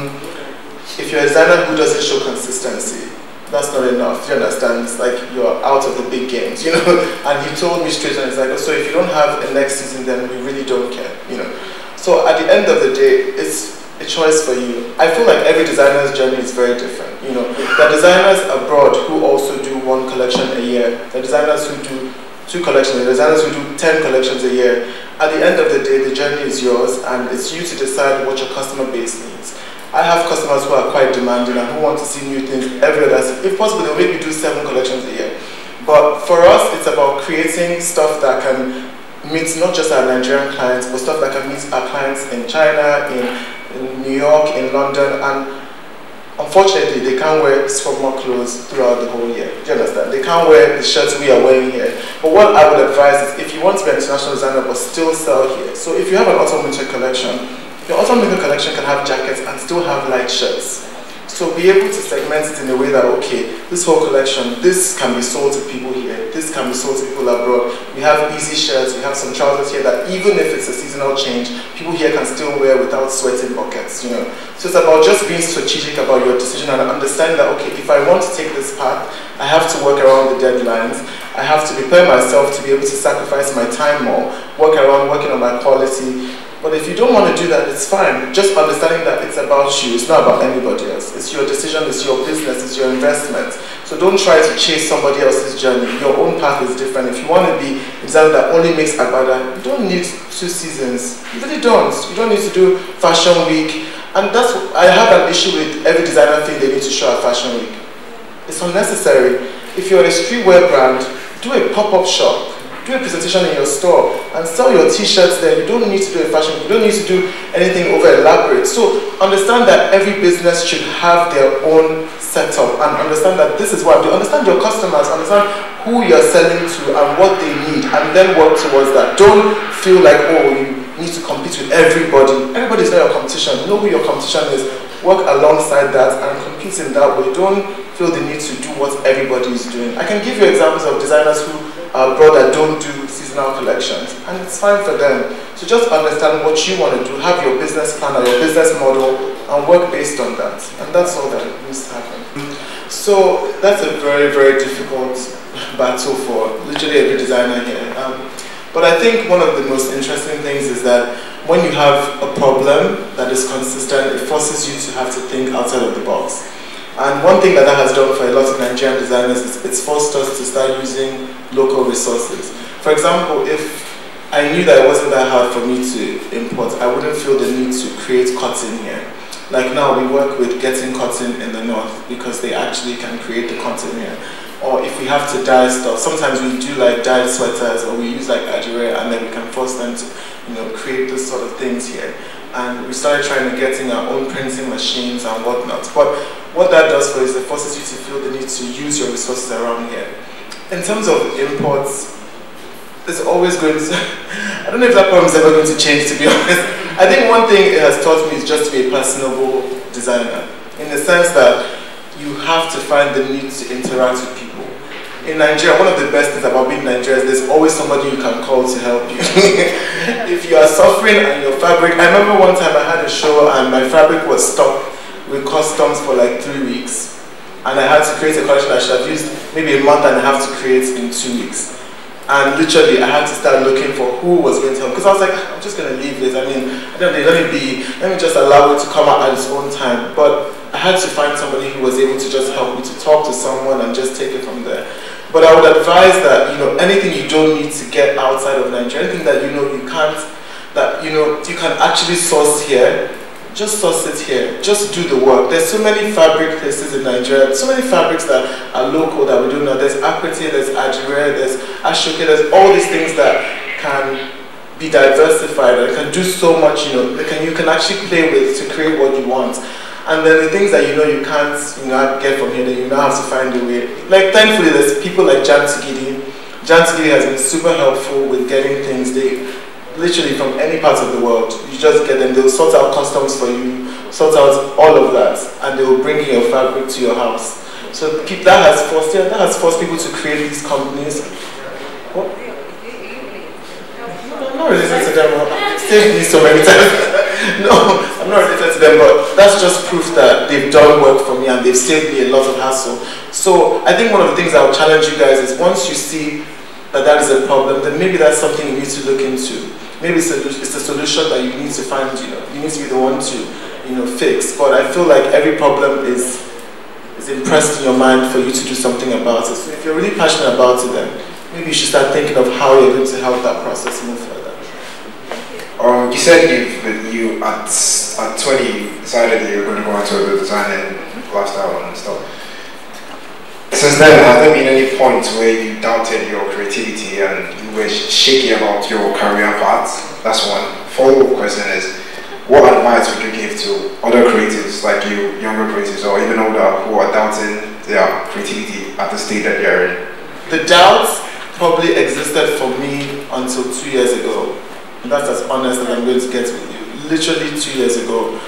designer who doesn't show consistency, that's not enough. Do you understand? It's like you're out of the big games, you know. And he told me straight, and it's like, so if you don't have a next season, then we really don't care, you know. So at the end of the day, it's a choice for you. I feel like every designer's journey is very different, you know. There are designers abroad who also do one collection a year. There are designers who do two collections. There are designers who do 10 collections a year. At the end of the day, the journey is yours, and it's you to decide what your customer base needs. I have customers who are quite demanding and who want to see new things every other season. If possible, they'll make you do 7 collections a year. But for us, it's about creating stuff that can meet not just our Nigerian clients, but stuff that can meet our clients in China, in New York, in London, and Unfortunately, they can't wear formal clothes throughout the whole year. Do you understand? They can't wear the shirts we are wearing here. But what I would advise is, if you want to be an international designer but still sell here, so if you have an autumn-winter collection, your autumn-winter collection can have jackets and still have light shirts. So be able to segment it in a way that, okay, this whole collection, this can be sold to people here, this can be sold to people abroad. We have easy shirts, we have some trousers here that even if it's a seasonal change, people here can still wear without sweating buckets, you know. So it's about just being strategic about your decision and understanding that, okay, if I want to take this path, I have to work around the deadlines. I have to prepare myself to be able to sacrifice my time more, working on my quality. But if you don't want to do that, it's fine. Just understanding that it's about you, it's not about anybody else. It's your decision, it's your business, it's your investment. So don't try to chase somebody else's journey. Your own path is different. If you want to be a designer that only makes Agbada, you don't need 2 seasons. You really don't. You don't need to do Fashion Week. And that's, I have an issue with every designer thing they need to show at Fashion Week. It's unnecessary. If you're a streetwear brand, do a pop-up shop. Do a presentation in your store and sell your t-shirts there. You don't need to do a fashion, you don't need to do anything over elaborate. So understand that every business should have their own setup and understand that this is what you do. Understand your customers, understand who you're selling to and what they need, and then work towards that. Don't feel like, oh, you need to compete with everybody. Everybody's not your competition. Know who your competition is. Work alongside that and compete in that way. Don't feel the need to do what everybody is doing. I can give you examples of designers who brother don't do seasonal collections, and it's fine for them. So just understand what you want to do, have your business plan or your business model, and work based on that. And that's all that needs to happen. So that's a very, very difficult battle for literally every designer here. But I think one of the most interesting things is that when you have a problem that is consistent, it forces you to have to think outside of the box. And one thing that has done for a lot of Nigerian designers is it's forced us to start using local resources. For example, if I knew that it wasn't that hard for me to import, I wouldn't feel the need to create cotton here. Like now, we work with getting cotton in the north because they actually can create the cotton here. Or if we have to dye stuff, sometimes we do like dyed sweaters, or we use like Adire, and then we can force them to, you know, create those sort of things here. And we started trying to get in our own printing machines and whatnot. But what that does for you is it forces you to feel the need to use your resources around here. In terms of imports, there's always going to, I don't know if that problem is ever going to change, to be honest. I think one thing it has taught me is just to be a personable designer, in the sense that you have to find the need to interact with people. In Nigeria, one of the best things about being Nigerian is there's always somebody you can call to help you. If you are suffering and your fabric, I remember one time I had a show and my fabric was stuck with customs for like 3 weeks. And I had to create a collection I should have used maybe a month and a half to create in 2 weeks. And literally, I had to start looking for who was going to help. Because I was like, I'm just going to leave this. I mean, at the end of the day, let me just allow it to come out at its own time. But I had to find somebody who was able to just help me, to talk to someone and just take it from there. But I would advise that, you know, anything you don't need to get outside of Nigeria, anything that you know you can't, that you know you can actually source here, just source it here. Just do the work. There's so many fabric places in Nigeria, so many fabrics that are local that we don't know. There's Akwete, there's Ajire, there's Ashoke, there's all these things that can be diversified and can do so much, you know, you can actually play with to create what you want. And then the things that you know you can't, you know, get from here, that you now have to find a way. Like, thankfully, there's people like Jan Tugidi has been super helpful with getting things. They literally from any part of the world, you just get them, they'll sort out customs for you, sort out all of that, and they will bring your fabric to your house. So that has forced people to create these companies. What? I'm not related to them, I've saved me so many times. No, I'm not related to them, but that's just proof that they've done work for me and they've saved me a lot of hassle. So I think one of the things I would challenge you guys is, once you see that that is a problem, then maybe that's something you need to look into. Maybe it's a solution that you need to find, you know, you need to be the one to, you know, fix. But I feel like every problem is impressed in your mind for you to do something about it. So if you're really passionate about it, then maybe you should start thinking of how you're going to help that process move further. You said you at 20 decided that you were going to go into a design and lifestyle and stuff. Since then, has there been any point where you doubted your creativity and you were shaky about your career path? That's one. Follow-up question is, what advice would you give to other creatives like you, younger creatives or even older, who are doubting their creativity at the state that they're in? The doubts probably existed for me until 2 years ago. And that's as honest as I'm going to get with you. Literally 2 years ago.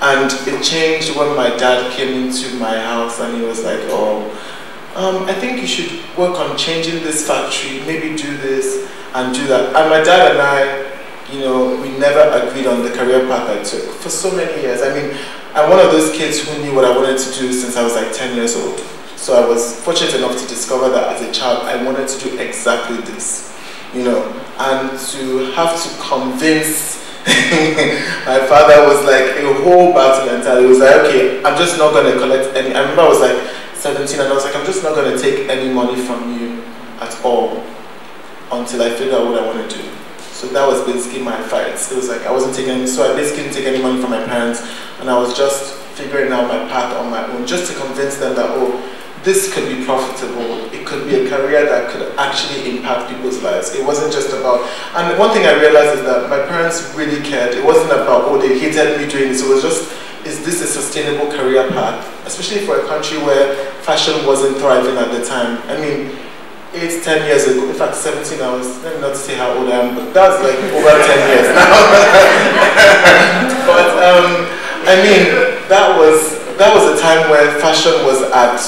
And it changed when my dad came into my house and he was like, oh, I think you should work on changing this factory, maybe do this and do that. And my dad and I, you know, we never agreed on the career path I took for so many years. I mean, I'm one of those kids who knew what I wanted to do since I was like 10 years old. So I was fortunate enough to discover that as a child, I wanted to do exactly this, you know, and to have to convince my father was like a whole battle entirely. He was like, okay, I'm just not going to collect any. I remember I was like 17 and I was like, I'm just not going to take any money from you at all until I figure out what I want to do. So that was basically my fight. It was like I wasn't taking, so I basically didn't take any money from my parents and I was just figuring out my path on my own just to convince them that, oh, this could be profitable. It could be a career that could actually impact people's lives. It wasn't just about, and one thing I realized is that my parents really cared. It wasn't about, oh, they hated me doing this. It was just, is this a sustainable career path? Especially for a country where fashion wasn't thriving at the time. I mean, 8, 10 years ago, in fact, 17, I was, let me not say how old I am, but that's like over 10 years now. But, I mean, that was a time where fashion was at,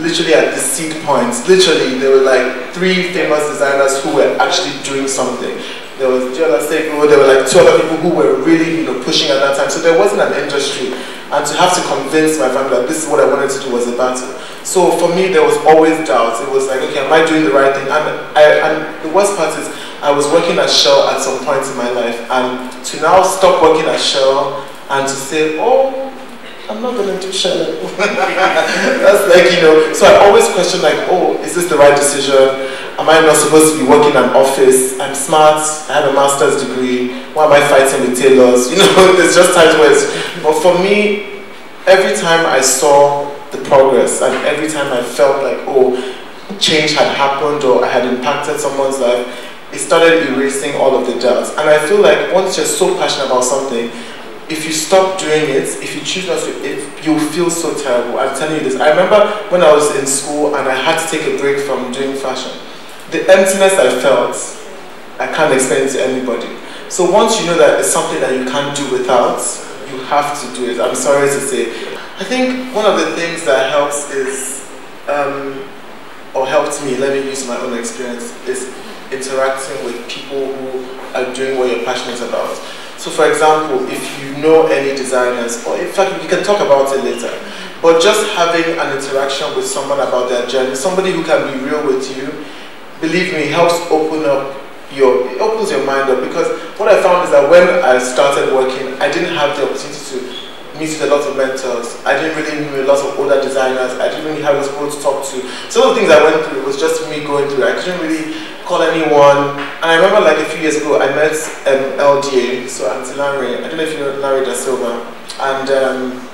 literally at the seed points. Literally, there were like 3 famous designers who were actually doing something. There was Jella Sego, there were like 2 other people who were really, you know, pushing at that time. So there wasn't an industry. And to have to convince my family that this is what I wanted to do was a battle. So for me, there was always doubts. It was like, okay, am I doing the right thing? And the worst part is, I was working at Shell at some point in my life. And to now stop working at Shell and to say, oh, I'm not going to do Shell. That's like, you know, so I always question like, oh, is this the right decision? Am I not supposed to be working in an office? I'm smart, I have a master's degree, why am I fighting with tailors? You know, there's just times where it's, but for me, every time I saw the progress and every time I felt like, oh, change had happened or I had impacted someone's life, it started erasing all of the doubts. And I feel like once you're so passionate about something, if you stop doing it, if you choose not to, you'll feel so terrible. I'm telling you this. I remember when I was in school and I had to take a break from doing fashion. The emptiness I felt, I can't explain it to anybody. So once you know that it's something that you can't do without, you have to do it. I'm sorry to say. I think one of the things that helps is, or helped me, let me use my own experience, is interacting with people who are doing what you're passionate about. So for example, if you know any designers, or in fact, we can talk about it later, but just having an interaction with someone about their journey, somebody who can be real with you, believe me, helps open up your, it opens your mind up, because what I found is that when I started working, I didn't have the opportunity to meet with a lot of mentors. I didn't really know a lot of older designers. I didn't really have people to talk to. Some of the things I went through was just me going through. I couldn't really call anyone. And I remember like a few years ago, I met LDA, so Auntie Larry. I don't know if you know Larry Da Silva. And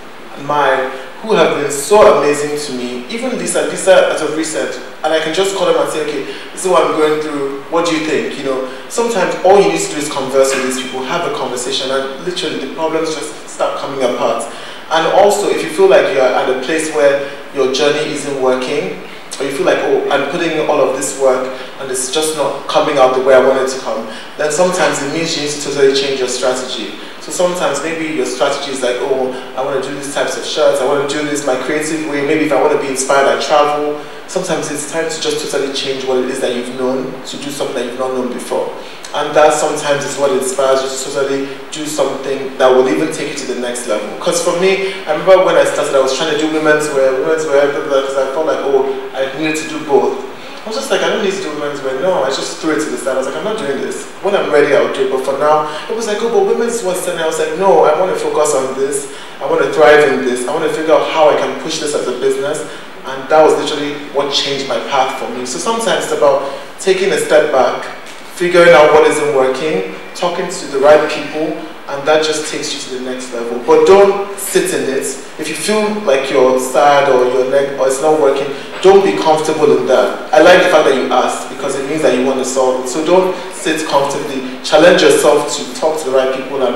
who have been so amazing to me. Even Lisa as of recent. And I can just call them and say, okay, this is what I'm going through. What do you think? You know, sometimes all you need to do is converse with these people, have a conversation, and literally the problems just start coming apart. And also, if you feel like you're at a place where your journey isn't working, or you feel like, oh, I'm putting in all of this work and it's just not coming out the way I want it to come, then sometimes it means you need to totally change your strategy. So sometimes maybe your strategy is like, oh, I want to do these types of shirts, I want to do this my creative way, maybe if I want to be inspired, I travel. Sometimes it's time to just totally change what it is that you've known to do something that you've not known before. And that sometimes is what inspires you to totally do something that will even take you to the next level. Because for me, I remember when I started, I was trying to do women's wear, because I felt like, oh, I needed to do both. I was just like, I don't need to do women's wear. No, I just threw it to the side. I was like, I'm not doing this. When I'm ready, I'll do it. But for now, it was like, oh, but women's was and I was like, no, I want to focus on this. I want to thrive in this. I want to figure out how I can push this as a business. And that was literally what changed my path for me. So sometimes it's about taking a step back, figuring out what isn't working, talking to the right people, and that just takes you to the next level. But don't sit in it. If you feel like you're sad or your neck or it's not working, don't be comfortable in that. I like the fact that you asked because it means that you want to solve it. So don't sit comfortably. Challenge yourself to talk to the right people and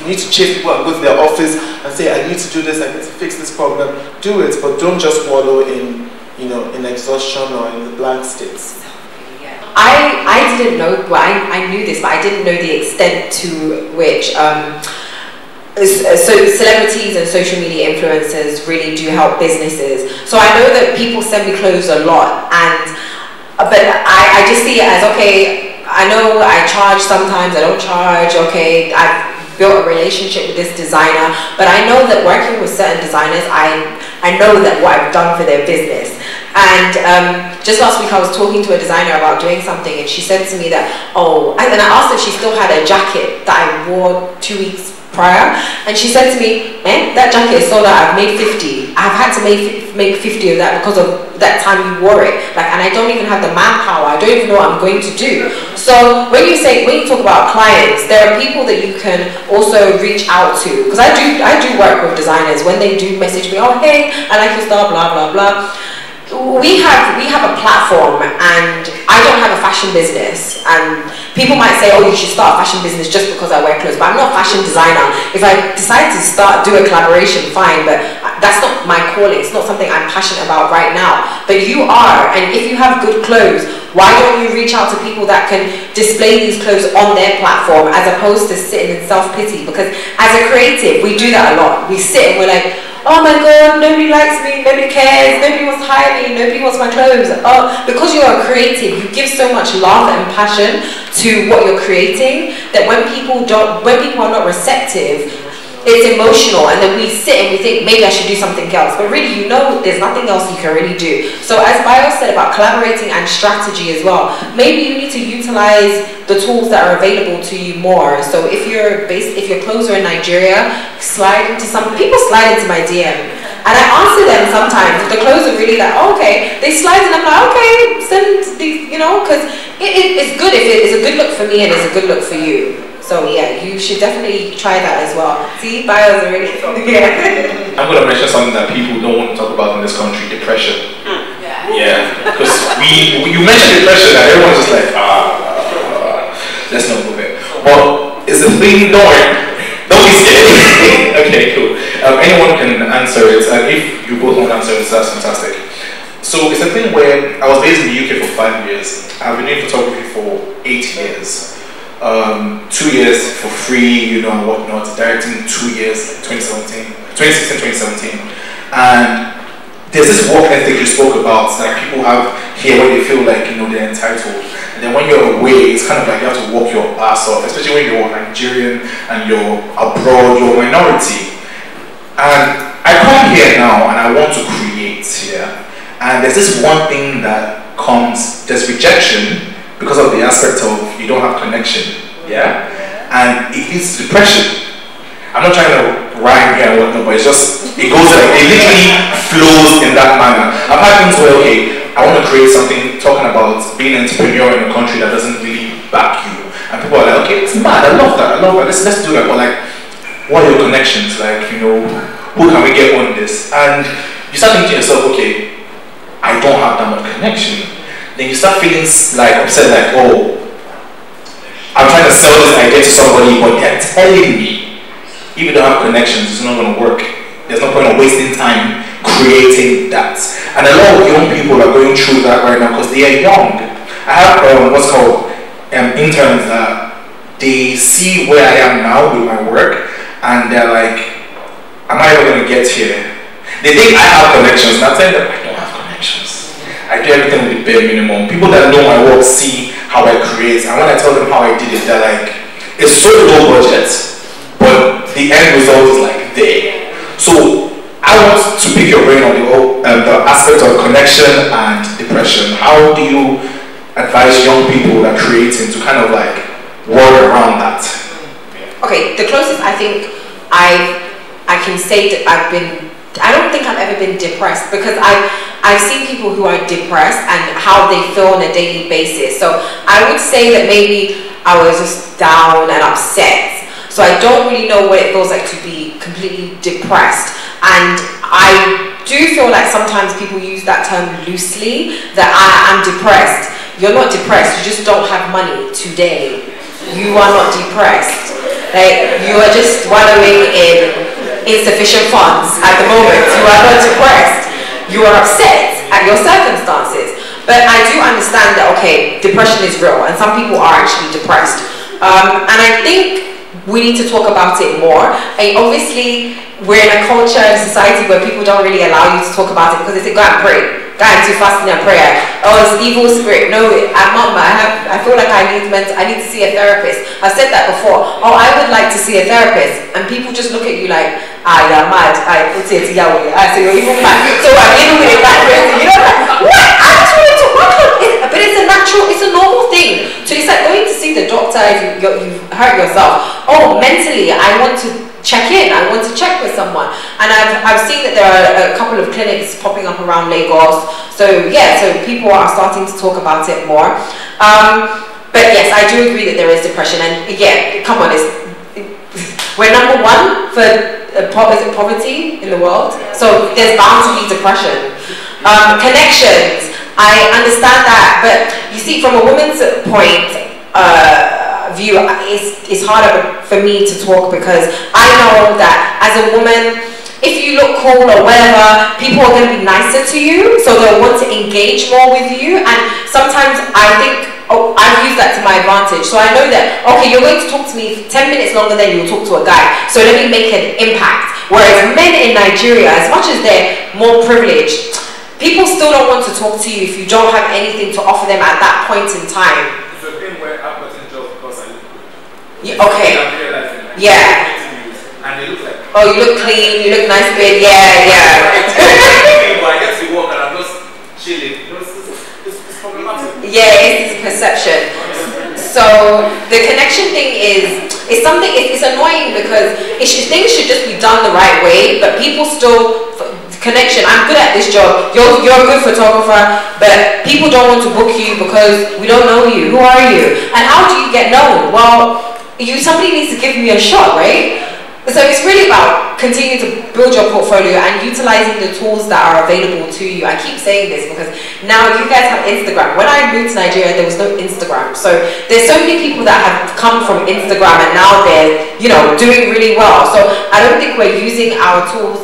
You need to chase people and go to their office and say, I need to do this, I need to fix this problem. Do it, but don't just wallow in, you know, in exhaustion or in the blank states. I didn't know, well, I knew this, but I didn't know the extent to which so celebrities and social media influencers really do help businesses. So I know that people send me clothes a lot, and but I just see it as, okay, I know I charge sometimes, I don't charge, okay, I've built a relationship with this designer, but I know that working with certain designers, I know that what I've done for their business. And just last week I was talking to a designer about doing something, and she said to me that, oh, and then I asked if she still had a jacket that I wore 2 weeks prior, and she said to me, that jacket is sold out, I've made 50. I've had to make 50 of that because of that time you wore it. Like, and I don't even have the manpower, I don't even know what I'm going to do. So when you talk about clients, there are people that you can also reach out to. Because I do work with designers when they do message me, oh hey, I like your stuff, blah blah blah. We have a platform, and I don't have a fashion business, and people might say, oh, you should start a fashion business just because I wear clothes, but I'm not a fashion designer. If I decide to do a collaboration, fine, but that's not my calling. It's not something I'm passionate about right now, but you are, and if you have good clothes, why don't you reach out to people that can display these clothes on their platform as opposed to sitting in self-pity? Because as a creative, we do that a lot. We sit and we're like, oh my god, nobody likes me, nobody cares, nobody wants to hire me, nobody wants my clothes. Oh, because you are creative, you give so much love and passion to what you're creating that when people are not receptive, it's emotional, and then we sit and we think, maybe I should do something else. But really, you know, there's nothing else you can really do. So as Bayo said about collaborating and strategy as well, maybe you need to utilize the tools that are available to you more. So if your clothes are in Nigeria, people slide into my DM. And I answer them sometimes. The clothes are really like, oh, okay. They slide and I'm like, okay, send these, you know, because it's good if it's a good look for me and it's a good look for you. So yeah, you should definitely try that as well. See, Bayo's already talking. Yeah. I'm going to mention something that people don't want to talk about in this country, depression. Yeah, because you mentioned depression and everyone's just like, let's not move it. Well, it's a thing, don't be scared. Okay, cool. Anyone can answer it, and if you both want to answer it, that's fantastic. So it's a thing where I was based in the UK for 5 years. I've been doing photography for 8 years. 2 years for free, you know, and whatnot. Directing 2 years, 2016, 2017. And there's this work ethic you spoke about that people have here where they feel like, you know, they're entitled. And then when you're away, it's kind of like you have to walk your ass off, especially when you're Nigerian and you're abroad, you're a minority. And I come here now and I want to create here. And there's this one thing that comes, there's rejection because of the aspect of you don't have connection, yeah? And it leads to depression. I'm not trying to rhyme here and whatnot, but it's just, it goes like, it literally flows in that manner. I've had things where, okay, I want to create something talking about being an entrepreneur in a country that doesn't really back you. And people are like, okay, it's mad, I love that, let's do that. But like, what are your connections? Like, you know, who can we get on this? And you start thinking to yourself, okay, I don't have that much connection. Then you start feeling like upset, like, oh, I'm trying to sell this idea to somebody, but they're telling me, if you don't have connections, it's not going to work. There's no point in wasting time creating that. And a lot of young people are going through that right now because they are young. I have interns that they see where I am now with my work, and they're like, am I ever going to get here? They think I have connections, and I tell them, I don't have connections. I do everything with the bare minimum. People that know my work see how I create, and when I tell them how I did it, they're like, it's so low budget, but the end result is like there. So I want to pick your brain on the aspect of connection and depression. How do you advise young people that are creating to kind of like work around that? Okay, the closest I think I can say that I don't think I've ever been depressed, because I've seen people who are depressed and how they feel on a daily basis. So I would say that maybe I was just down and upset. So I don't really know what it feels like to be completely depressed. And I do feel like sometimes people use that term loosely, that I am depressed. You're not depressed, you just don't have money today. You are not depressed. Like, you are just wallowing in insufficient funds at the moment. You are not depressed. You are upset at your circumstances. But I do understand that, okay, depression is real, and some people are actually depressed. And I think we need to talk about it more. And obviously, we're in a culture and society where people don't really allow you to talk about it because they say, go and pray. Go and do fasting and prayer. Oh, it's evil spirit. No, I'm not. I feel like I need to see a therapist. I've said that before. Oh, I would like to see a therapist. And people just look at you like, ah, you're mad. I put it to Yahweh. I say, you're even mad. So I'm even with a bad person. You know, like, what? I just wanted to work on it. But it's a natural, it's a normal thing. So it's like going to see the doctor if you hurt yourself. Oh, mentally, I want to check in. I want to check with someone. And I've seen that there are a couple of clinics popping up around Lagos. So yeah, so people are starting to talk about it more. But yes, I do agree that there is depression. And yeah, come on, we're #1 for poverty in the world. So there's bound to be depression. Connections. I understand that, but you see, from a woman's point view, it's harder for me to talk because I know that as a woman, if you look cool or whatever, people are going to be nicer to you, so they'll want to engage more with you. And sometimes I think, oh, I've used that to my advantage. So I know that, okay, you're going to talk to me 10 minutes longer than you'll talk to a guy, so let me make an impact. Whereas men in Nigeria, as much as they're more privileged, people still don't want to talk to you if you don't have anything to offer them at that point in time. It's a thing where I'm not in jobs because I look good. Okay. I'm realizing, like, yeah. And they look like, oh, you look clean, you look nice, babe. Yeah, yeah. I get to work and I'm just chilling. It's problematic. Yeah, it's perception. So the connection thing is something. It's annoying because things should just be done the right way, but people still. Connection, I'm good at this job, you're a good photographer, but people don't want to book you because we don't know you. Who are you? And how do you get known? Well, somebody needs to give me a shot, right? So it's really about continuing to build your portfolio and utilizing the tools that are available to you. I keep saying this because now you guys have Instagram. When I moved to Nigeria, there was no Instagram. So there's so many people that have come from Instagram and now they're, you know, doing really well. So I don't think we're using our tools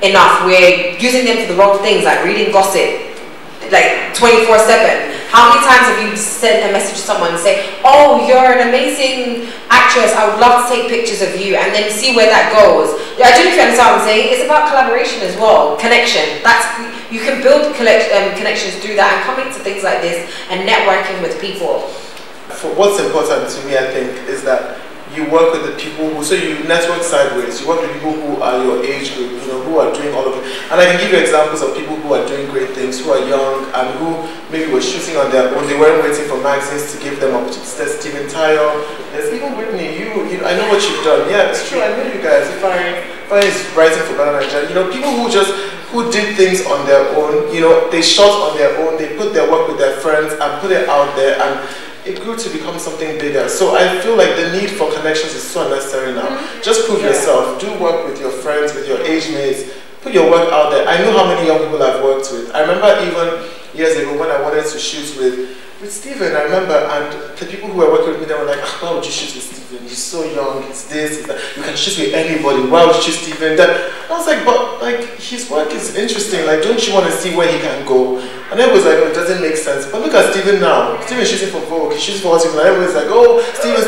enough. We're using them for the wrong things, like reading gossip, like 24/7. How many times have you sent a message to someone and say, oh, you're an amazing actress, I would love to take pictures of you, and then see where that goes? I do understand what I'm saying. It's about collaboration as well, connection. That's, you can build connections through that, and coming to things like this and networking with people. For what's important to me, I think, is that you work with the people who, so you network sideways, you work with people who are your age group, you know, who are doing all of it. And I can give you examples of people who are doing great things, who are young, and who maybe were shooting on their own. They weren't waiting for magazines to give them opportunities. There's Steven Tyler, there's even Whitney, you know, I know what you've done. Yeah, it's true, I know you guys. If I is writing for Banana Nigeria, you know, people who did things on their own, you know, they shot on their own, they put their work with their friends and put it out there, and it grew to become something bigger. So I feel like the need for connections is so unnecessary now. Mm-hmm. Just prove yourself. Do work with your friends, with your age mates. Put your work out there. I know how many young people I've worked with. I remember even years ago when I wanted to shoot with Steven, I remember, and the people who were working with me, they were like, why would you shoot with Steven? He's so young, it's this, it's that. You can shoot with anybody. Why would you shoot Steven? That, I was like, but like, his work is interesting. Like, don't you want to see where he can go? And everyone was like, oh, it doesn't make sense. But look at Steven now. Steven's shooting for Vogue, he's shooting for us. And everyone's like, oh, Steven.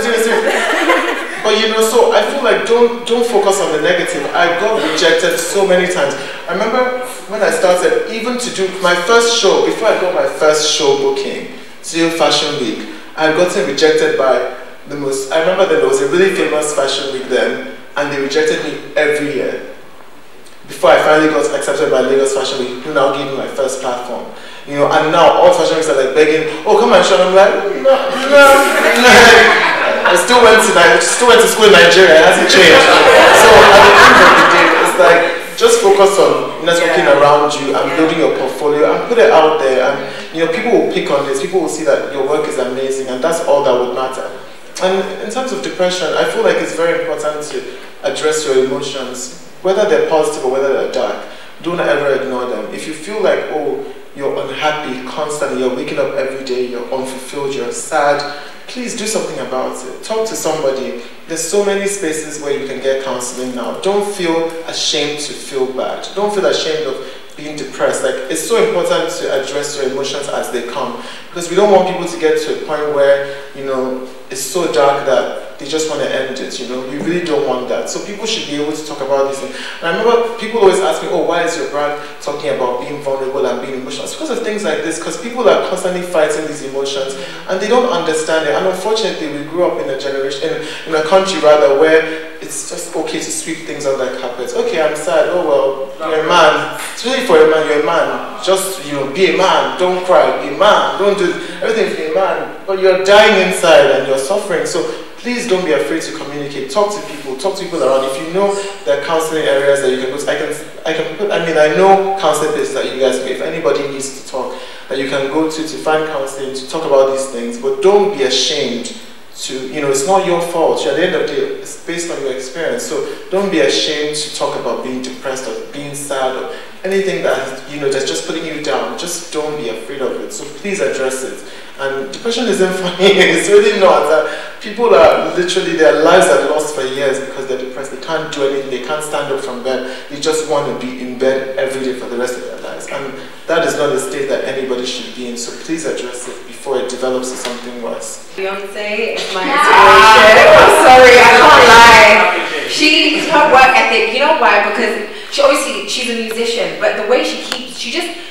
But you know, so I feel like don't focus on the negative. I got rejected so many times. I remember when I started, even to do my first show, before I got my first show booking, New World Fashion Week, I got rejected by the most, I remember that there was a really famous fashion week then, and they rejected me every year. Before I finally got accepted by Lagos Fashion Week, who now gave me my first platform. You know, and now all fashion weeks are like begging, oh, come and show. I'm like, no. I still went to school in Nigeria, it hasn't changed. So at the end of the day, it's like, just focus on networking around you and building your portfolio and put it out there, and you know, people will pick on this, people will see that your work is amazing, and that's all that would matter. And in terms of depression, I feel like it's very important to address your emotions, whether they're positive or whether they're dark. Don't ever ignore them. If you feel like, oh, you're unhappy constantly, you're waking up every day, you're unfulfilled, you're sad, please do something about it. Talk to somebody. There's so many spaces where you can get counseling now. Don't feel ashamed to feel bad. Don't feel ashamed of being depressed. Like, it's so important to address your emotions as they come, because we don't want people to get to a point where, you know, it's so dark that they just want to end it, you know. You really don't want that. So people should be able to talk about these things. And I remember people always ask me, oh, why is your brand talking about being vulnerable and being emotional? It's because of things like this, because people are constantly fighting these emotions and they don't understand it. And unfortunately, we grew up in a generation, in a country rather, where it's just okay to sweep things under carpets. Okay, I'm sad. Oh, well, you're a man. Especially for a man, you're a man. Just, you know, be a man. Don't cry. Be a man. Don't do everything. Be a man. But you're dying inside and you're suffering. So please don't be afraid to communicate. Talk to people. Talk to people around. If you know there are counseling areas that you can go to, I know counseling places that you guys go. If anybody needs to talk, that you can go to find counseling, to talk about these things. But don't be ashamed to, you know, it's not your fault. At the end of the day, it's based on your experience. So don't be ashamed to talk about being depressed or being sad or anything that, you know, that's just putting you down. Just don't be afraid of it. So please address it. And depression isn't funny. It's really not. People are literally, their lives are lost for years because they're depressed. They can't do anything. They can't stand up from bed. They just want to be in bed every day for the rest of their lives. And that is not a state that anybody should be in. So please address it before it develops to something worse. Beyonce is my inspiration. I'm sorry, I can't lie. She's her work ethic. You know why? Because she obviously, she's a musician, but the way she keeps,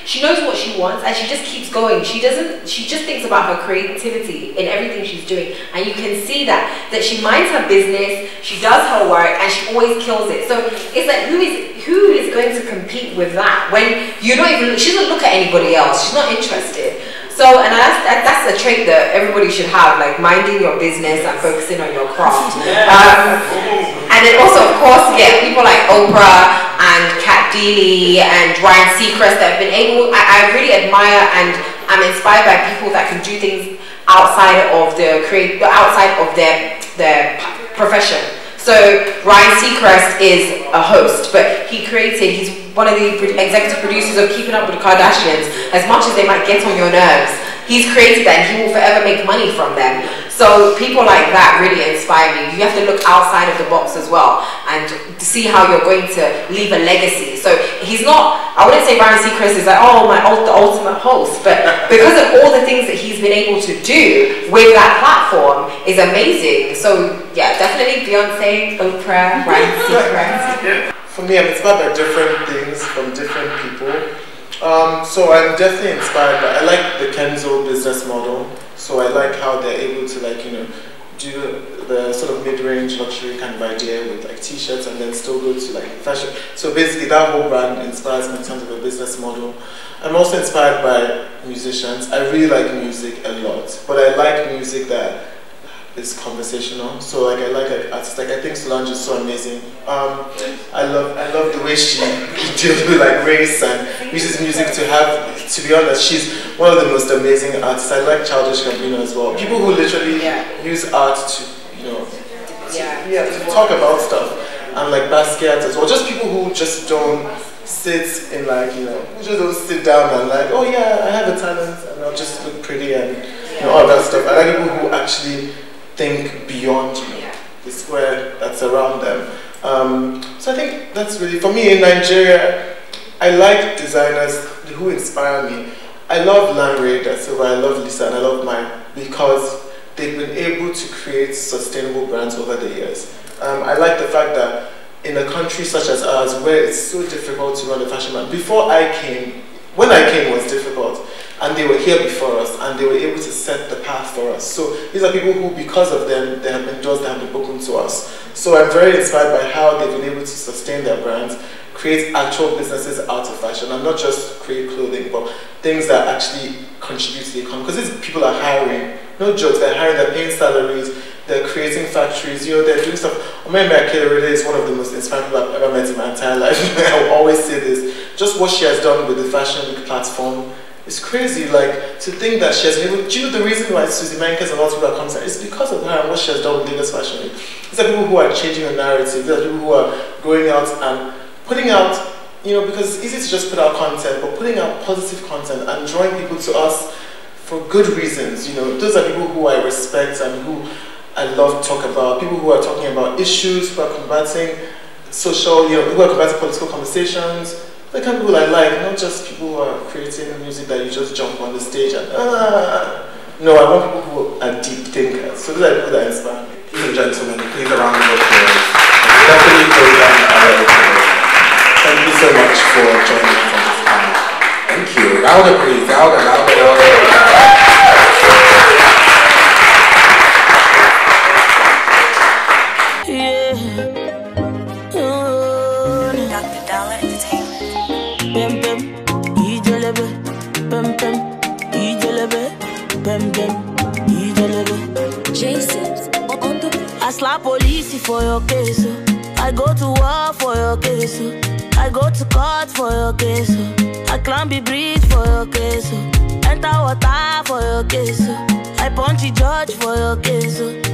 she knows what she wants and she just keeps going. She just thinks about her creativity in everything she's doing. And you can see that she minds her business, she does her work, and she always kills it. So it's like, who is going to compete with that when you're not even, she doesn't look at anybody else, she's not interested. So, and that's a trait that everybody should have, like minding your business and focusing on your craft. And then also, of course, yeah, people like Oprah and Kat Deely and Ryan Seacrest that have been able, I really admire and I'm inspired by people that can do things outside of their profession. So Ryan Seacrest is a host, but he's one of the executive producers of Keeping Up with the Kardashians. As much as they might get on your nerves, he's created that and he will forever make money from them. So people like that really inspire me. You have to look outside of the box as well and see how you're going to leave a legacy. So he's not, I wouldn't say Ryan Seacrest is like, oh, the ultimate host, but because of all the things that he's been able to do with that platform is amazing. So yeah, definitely Beyonce, Oprah, Ryan Seacrest. For me, I'm inspired by different things from different people. So I'm definitely inspired by, I like the Kenzo business model. So I like how they're able to, like, you know, do the sort of mid-range luxury kind of idea with like t-shirts and then still go to like fashion. So basically that whole brand inspires me in terms of a business model. I'm also inspired by musicians. I really like music a lot, but I like music that is conversational. So like I like artists. Like I think Solange is so amazing. I love the way she deals with like race and uses music to have. To be honest, she's one of the most amazing artists. I like Childish Gambino as well. People who literally use art to, you know, to talk about stuff, and like Basquiat as well. Just people who just don't sit in like, you know, who just don't sit down and like, oh yeah, I have a talent and I'll just look pretty and you know all that stuff. I like people who actually think beyond, you know, the square that's around them. So I think that's really, for me in Nigeria, I like designers who inspire me. I love Lanre Da Silva, I love Lisa, and I love mine because they've been able to create sustainable brands over the years. I like the fact that in a country such as ours, where it's so difficult to run a fashion brand, when I came it was difficult. And they were here before us, and they were able to set the path for us. So these are people who, because of them, there have been doors that have been opened to us. So I'm very inspired by how they've been able to sustain their brands, create actual businesses out of fashion, and not just create clothing, but things that actually contribute to the economy. Because these people are hiring, no jokes, they're hiring, they're paying salaries, they're creating factories, you know, they're doing stuff. Adebayo Oke-Lawal is one of the most inspiring people I've ever met in my entire life. I will always say this, just what she has done with the fashion platform, it's crazy, like, to think that she has been able, do you know the reason why Susie Menkes and all those people are coming, it's because of her and what she has done with Lagos Fashion Week. These are people who are changing the narrative, these are people who are going out and putting out, you know, because it's easy to just put out content, but putting out positive content and drawing people to us for good reasons. You know, those are people who I respect and who I love to talk about, people who are talking about issues, who are combating social, you know, who are combating political conversations. The kind of people I like, not just people who are creating music that you just jump on the stage and No, I want people who are deep thinkers. So those are people that inspire me. Ladies and gentlemen, please round the applause. Stephanie Coker and Adebayo Oke-Lawal. Thank you so much for joining us on this panel. Thank you. Round of applause. Police for your case, I go to war for your case, I go to court for your case, I climb the bridge for your case, enter water for your case, I punch the judge for your case.